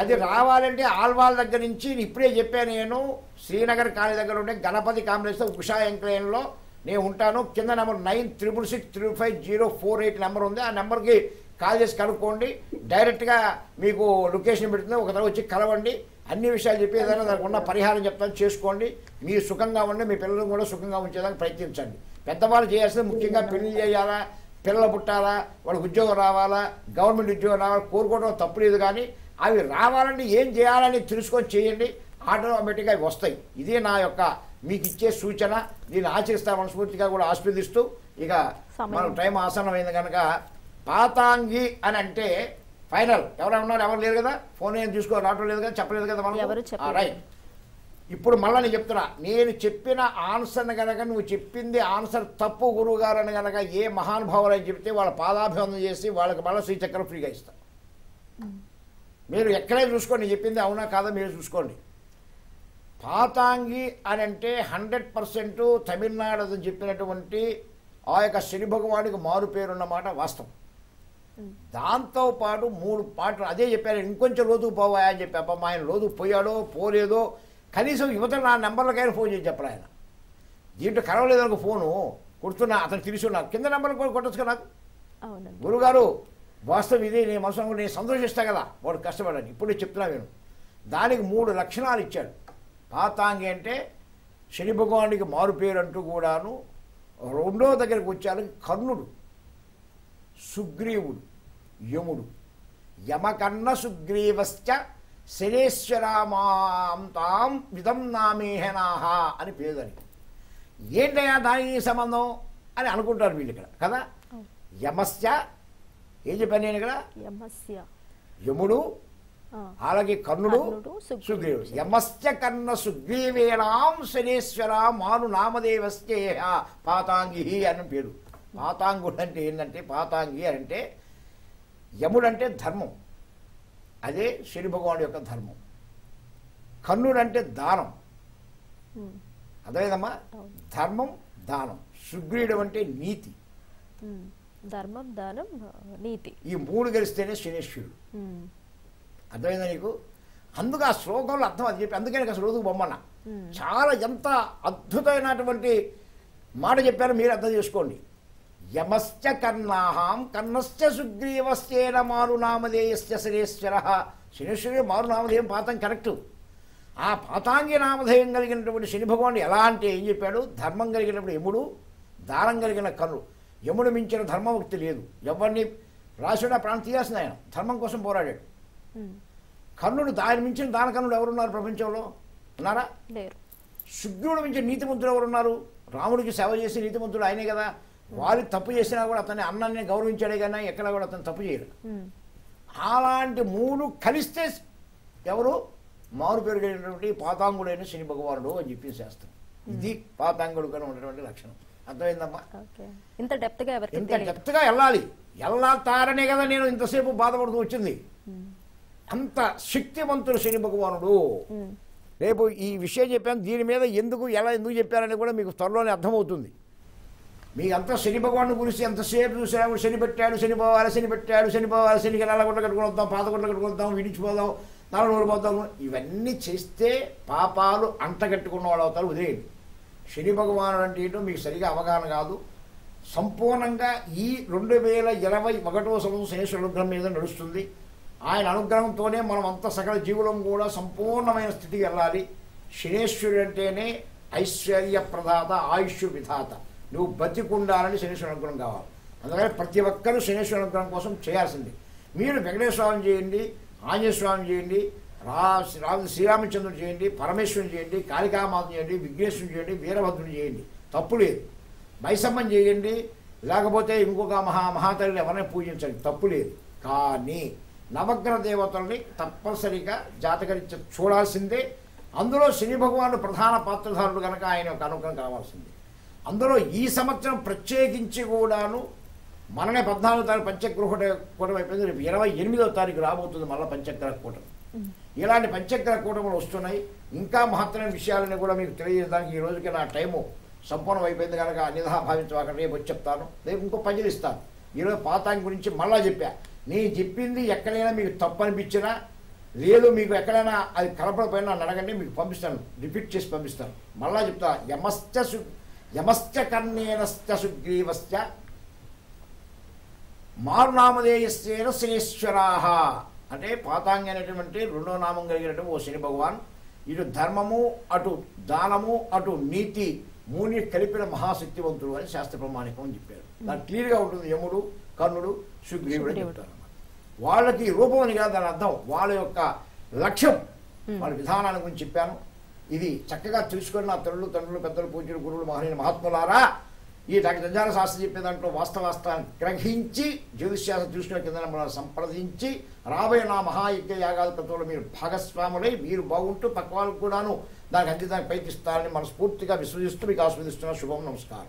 అది రావాలంటే ఆల్వాల్ దగ్గర నుంచి ఇప్పుడే చెప్పాను నేను శ్రీనగర్ కాళీ దగ్గర ఉండే గణపతి కాంప్లెక్స్ ఉషా ఎంక్లైన్లో నేను ఉంటాను కింద నెంబర్ 96663504 నెంబర్ ఉంది ఆ నెంబర్కి కాల్ చేసి కనుక్కోండి డైరెక్ట్గా మీకు లొకేషన్ పెడుతుంది ఒక వచ్చి కలవండి అన్ని విషయాలు చెప్పేదాన్ని దానికి ఉన్న పరిహారం చెప్తాను చేసుకోండి మీరు సుఖంగా ఉండి మీ పిల్లలను కూడా సుఖంగా ఉంచేదానికి ప్రయత్నించండి పెద్దవాళ్ళు చేయాల్సింది ముఖ్యంగా పెళ్లి చేయాలా పిల్లలు పుట్టాలా వాళ్ళకి ఉద్యోగం రావాలా గవర్నమెంట్ ఉద్యోగం రావాలా కోరుకోవడం తప్పు లేదు కానీ అవి రావాలంటే ఏం చేయాలని తెలుసుకొని చేయండి ఆటోమేటిక్గా అవి వస్తాయి ఇదే నా యొక్క మీకు ఇచ్చే సూచన దీన్ని ఆచరిస్తా మనస్ఫూర్తిగా కూడా ఆస్వాదిస్తూ ఇక మనం టైం ఆసన్నమైంది కనుక పాతాంగి అని అంటే ఫైనల్ ఎవరైనా ఉన్నారు ఎవరు లేరు కదా ఫోన్ ఏం తీసుకో రావడం లేదు కదా చెప్పలేదు కదా మనం రైట్ ఇప్పుడు మళ్ళీ నేను చెప్తున్నా నేను చెప్పిన ఆన్సర్ని కనుక నువ్వు చెప్పింది ఆన్సర్ తప్పు గురువుగారు అని కనుక ఏ మహానుభావులు అని చెప్తే వాళ్ళ పాదాభివందనం చేసి వాళ్ళకి మళ్ళీ శ్రీచక్రం ఫ్రీగా ఇస్తాం మీరు ఎక్కడైనా చూసుకోండి చెప్పింది అవునా కాదా మీరు చూసుకోండి పాతాంగి అని అంటే 100% తమిళనాడు అని చెప్పినటువంటి ఆ యొక్క శని భగవానికి మారు పేరున్నమాట వాస్తవం దాంతోపాటు 3 పాటలు అదే చెప్పారు ఇంకొంచెం లోతుకు పోవాయా అని చెప్పి అబ్బమ్మ ఆయన లోతుకు పోయాడో పోలేదో కనీసం యువతలు నా నెంబర్లకైనా ఫోన్ చేసి చెప్పరా ఆయన దీంట్లో కలవలేదు అనుకో ఫోను కొడుతున్నా అతను తెలుసున్నాను కింద నెంబర్లు కూడా కొట్టచ్చు కదా నాకు గురుగారు వాస్తవం ఇది నేను మనసులో నేను సంతోషిస్తా కదా వాడు కష్టపడాను ఇప్పుడు చెప్తున్నా నేను దానికి 3 లక్షణాలు ఇచ్చాడు పాతాంగి అంటే శని భగవానికి మారు పేరు అంటూ కూడాను 2వ దగ్గరికి వచ్చారు కర్ణుడు సుగ్రీవుడు యముడు యమకర్ణ సుగ్రీవశ్చ శనేశ్వరామాంతాం విధం నామేహనాహ అని పేదని ఏంటయ్యా దానికి సంబంధం అని అనుకుంటారు వీళ్ళు ఇక్కడ కదా యమస్య ఏం చెప్పాను నేను ఇక్కడ యముడు అలాగే కర్ణుడు సుగ్రీవుడు యమస్య కర్ణ సుగ్రీవేణాం శనేశ్వర మాను నామదేవస్యేహ పాతాంగి అని పేరు పాతాంగుడు అంటే ఏంటంటే పాతాంగి అంటే యముడంటే ధర్మం అదే శని భగవాడు యొక్క ధర్మం కర్ణుడు అంటే దానం అదేదమ్మా ధర్మం దానం సుగ్రీవుడు అంటే నీతి ధర్మం దానం నీతి ఈ 3 గెలిస్తేనే శనేశ్వరుడు అర్థమైందా నీకు అందుకు ఆ శ్లోకంలో అర్థం అది చెప్పి అందుకే నాకు ఆ శ్లోకం బొమ్మన్నా చాలా ఎంత అద్భుతమైనటువంటి మాట చెప్పారో మీరు అర్థం చేసుకోండి యమశ్చ కర్ణాహాం కర్ణశ్చ సుగ్రీవశ్చేన మారునామధేయశ్చ శనేశ్వర శనేశ్వరుడు మారునామధేయం పాతం కరెక్టు ఆ పాతాంగి నామధేయం కలిగినటువంటి శని భగవానుడు ఎలా అంటే ఏం చెప్పాడు ధర్మం కలిగినప్పుడు యముడు దానం కలిగిన కర్ణుడు యముడు మించిన ధర్మ ముక్తి లేదు. ఎవర్ని రాసుడా ప్రాణం తీయాల్సిన ఆయన ధర్మం కోసం పోరాడాడు. కర్ణుడు దాని మించిన దాన కర్ణుడు ఎవరున్నారు ప్రపంచంలో? ఉన్నారా? లేరు. శుద్ధుడు మించిన నీతిమంతుడు ఎవరున్నారు? రాముడికి సేవ చేసి నీతిమంతుడు ఆయనే కదా. వాళ్ళు తప్పు చేసినా కూడా అతని అన్నాన్ని గౌరవించాడే కానీ ఎక్కడా కూడా అతను తప్పు చేయడు. అలాంటి మూడు కలిస్తే ఎవరు మారు పెరిగేటటువంటి పాతాంగుడైన శని భగవానుడు అని చెప్పి శాస్త్రం. ఇది పాతాంగుడుగా ఉన్నటువంటి లక్షణం. అర్థమైందమ్మా? ఇంత డెప్త్గా వెళ్ళాలి. ఎలా తారనే కదా నేను ఇంతసేపు బాధపడుతూ వచ్చింది. అంత శక్తివంతుడు శని భగవానుడు. రేపు ఈ విషయం చెప్పాను, దీని మీద ఎందుకు చెప్పారని కూడా మీకు త్వరలోనే అర్థమవుతుంది. మీకు అంతా శని భగవాను గురించి ఎంతసేపు చూసాము, శని పెట్టాడు, శని పెట్టాడు, శనికి ఎలా గుంట కట్టుకుని వద్దాం, పాత గుంట కట్టుకుని వద్దాం, విడిచిపోదాం, నాలుగు ఓడిపోతాము, ఇవన్నీ చేస్తే పాపాలు అంటగట్టుకున్న వాళ్ళు అవుతారు. ఉదయం శని భగవానుడు అంటే ఏంటో మీకు సరిగా అవగాహన కాదు. సంపూర్ణంగా ఈ 2021వ సంవత్సరం శేష అనుగ్రహం మీద నడుస్తుంది. ఆయన అనుగ్రహంతోనే మనం అంత సకల జీవులం కూడా సంపూర్ణమైన స్థితికి వెళ్ళాలి. శనేశ్వరుడు అంటేనే ఐశ్వర్య ప్రదాత, ఆయుష్ విధాత. నువ్వు బతికుండాలని శనేశ్వరుడు అనుగ్రహం కావాలి. అందుకని ప్రతి ఒక్కరూ శనేశ్వరుడు అనుగ్రహం కోసం చేయాల్సింది. మీరు వెంకటేశ్వరం చేయండి, ఆంజనేయ స్వామి చేయండి, శ్రీరామచంద్రుడు చేయండి, పరమేశ్వరుని చేయండి, కాళికామాత చేయండి, విఘ్నేశ్వరుని చేయండి, వీరభద్రుని చేయండి, తప్పు లేదు. బైసమ్మని చేయండి, లేకపోతే ఇంకొక మహాతల్లిని ఎవరైనా పూజించండి, తప్పు లేదు. కానీ నవగ్రహ దేవతల్ని తప్పనిసరిగా జాతకరీత్యా చూడాల్సిందే. అందులో శని భగవానుడు ప్రధాన పాత్రధారుడు కనుక ఆయన ఒక అనుగ్రహం కావాల్సిందే. అందులో ఈ సంవత్సరం ప్రత్యేకించి కూడాను మననే 14వ తారీఖు పంచగ్రహ కూటమి అయిపోయింది. రేపు 28వ తారీఖు రాబోతుంది మళ్ళీ పంచగ్రహ కూటమి. ఇలాంటి పంచగ్రహ కూటములు వస్తున్నాయి. ఇంకా మహత్తరమైన విషయాలని కూడా మీకు తెలియజేయడానికి ఈ రోజుకి నా టైము సంపూర్ణం అయిపోయింది కనుక అన్యథా భావించవాక రేపు వచ్చి చెప్తాను. రేపు ఇంకో పంచలు ఇస్తాను. ఈరోజు పాతాంగి గురించి మళ్ళా చెప్పా. నేను చెప్పింది ఎక్కడైనా మీకు తప్పు అనిపించినా లేదు, మీకు ఎక్కడైనా అది కలపడపోయినా అడగండి, మీకు పంపిస్తాను, రిపీట్ చేసి పంపిస్తాను. మళ్ళా చెప్తా. యమశ్చ కర్ణేనశ్చ సుగ్రీవశ్చ మారునామధేయస్యేన శనేశ్వరాః అంటే పాతాంగి అనేటువంటి రెండో నామం కలిగినటువంటి ఓ శని భగవాన్. ఇటు ధర్మము, అటు దానము, అటు నీతి మూని కలిపిన మహాశక్తివంతుడు అని శాస్త్ర ప్రమాణికం అని చెప్పారు. దాని క్లియర్గా ఉంటుంది. యముడు, కర్ణుడు, సుగ్రీవుడు అని చెప్తారు అన్నమాట. వాళ్ళకి రూపం అని కాదు దాని అర్థం, వాళ్ళ యొక్క లక్ష్యం, వాళ్ళ విధానాన్ని గురించి చెప్పాను. ఇది చక్కగా తెలుసుకుని నా తల్లులు, తండ్రులు, పెద్దలు, పూజ్యులు, గురువులు, మహనీయ మహాత్ములారా, ఈ డాక్టర్ జంధ్యాల శాస్త్రి చెప్పే దాంట్లో వాస్తవాస్తాన్ని గ్రహించి జ్యోతిష్యాస్త్రం చూసుకునే కింద మనం సంప్రదించి రాబోయే నా మహాయజ్ఞ యాగాది తత్వంలో మీరు భాగస్వాములై మీరు బాగుంటూ పక్క వాళ్ళకు కూడాను దానికి అందించడానికి ప్రయత్నిస్తారని మనస్ఫూర్తిగా విశ్వసిస్తూ మీకు ఆస్వాదిస్తున్న శుభం. నమస్కారం.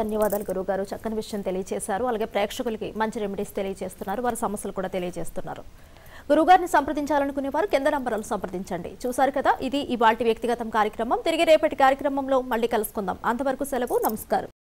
ధన్యవాదాలు గురువుగారు, చక్కని విషయం తెలియజేశారు. అలాగే ప్రేక్షకులకి మంచి రెమెడీస్ తెలియజేస్తున్నారు, వారి సమస్యలు కూడా తెలియజేస్తున్నారు. గురువుగారిని సంప్రదించాలనుకునే వారు కింద నంబర్లను సంప్రదించండి. చూశారు కదా, ఇది ఇవాల్టి వ్యక్తిగతం కార్యక్రమం. తిరిగి రేపటి కార్యక్రమంలో మళ్ళీ కలుసుకుందాం. అంతవరకు సెలవు. నమస్కారం.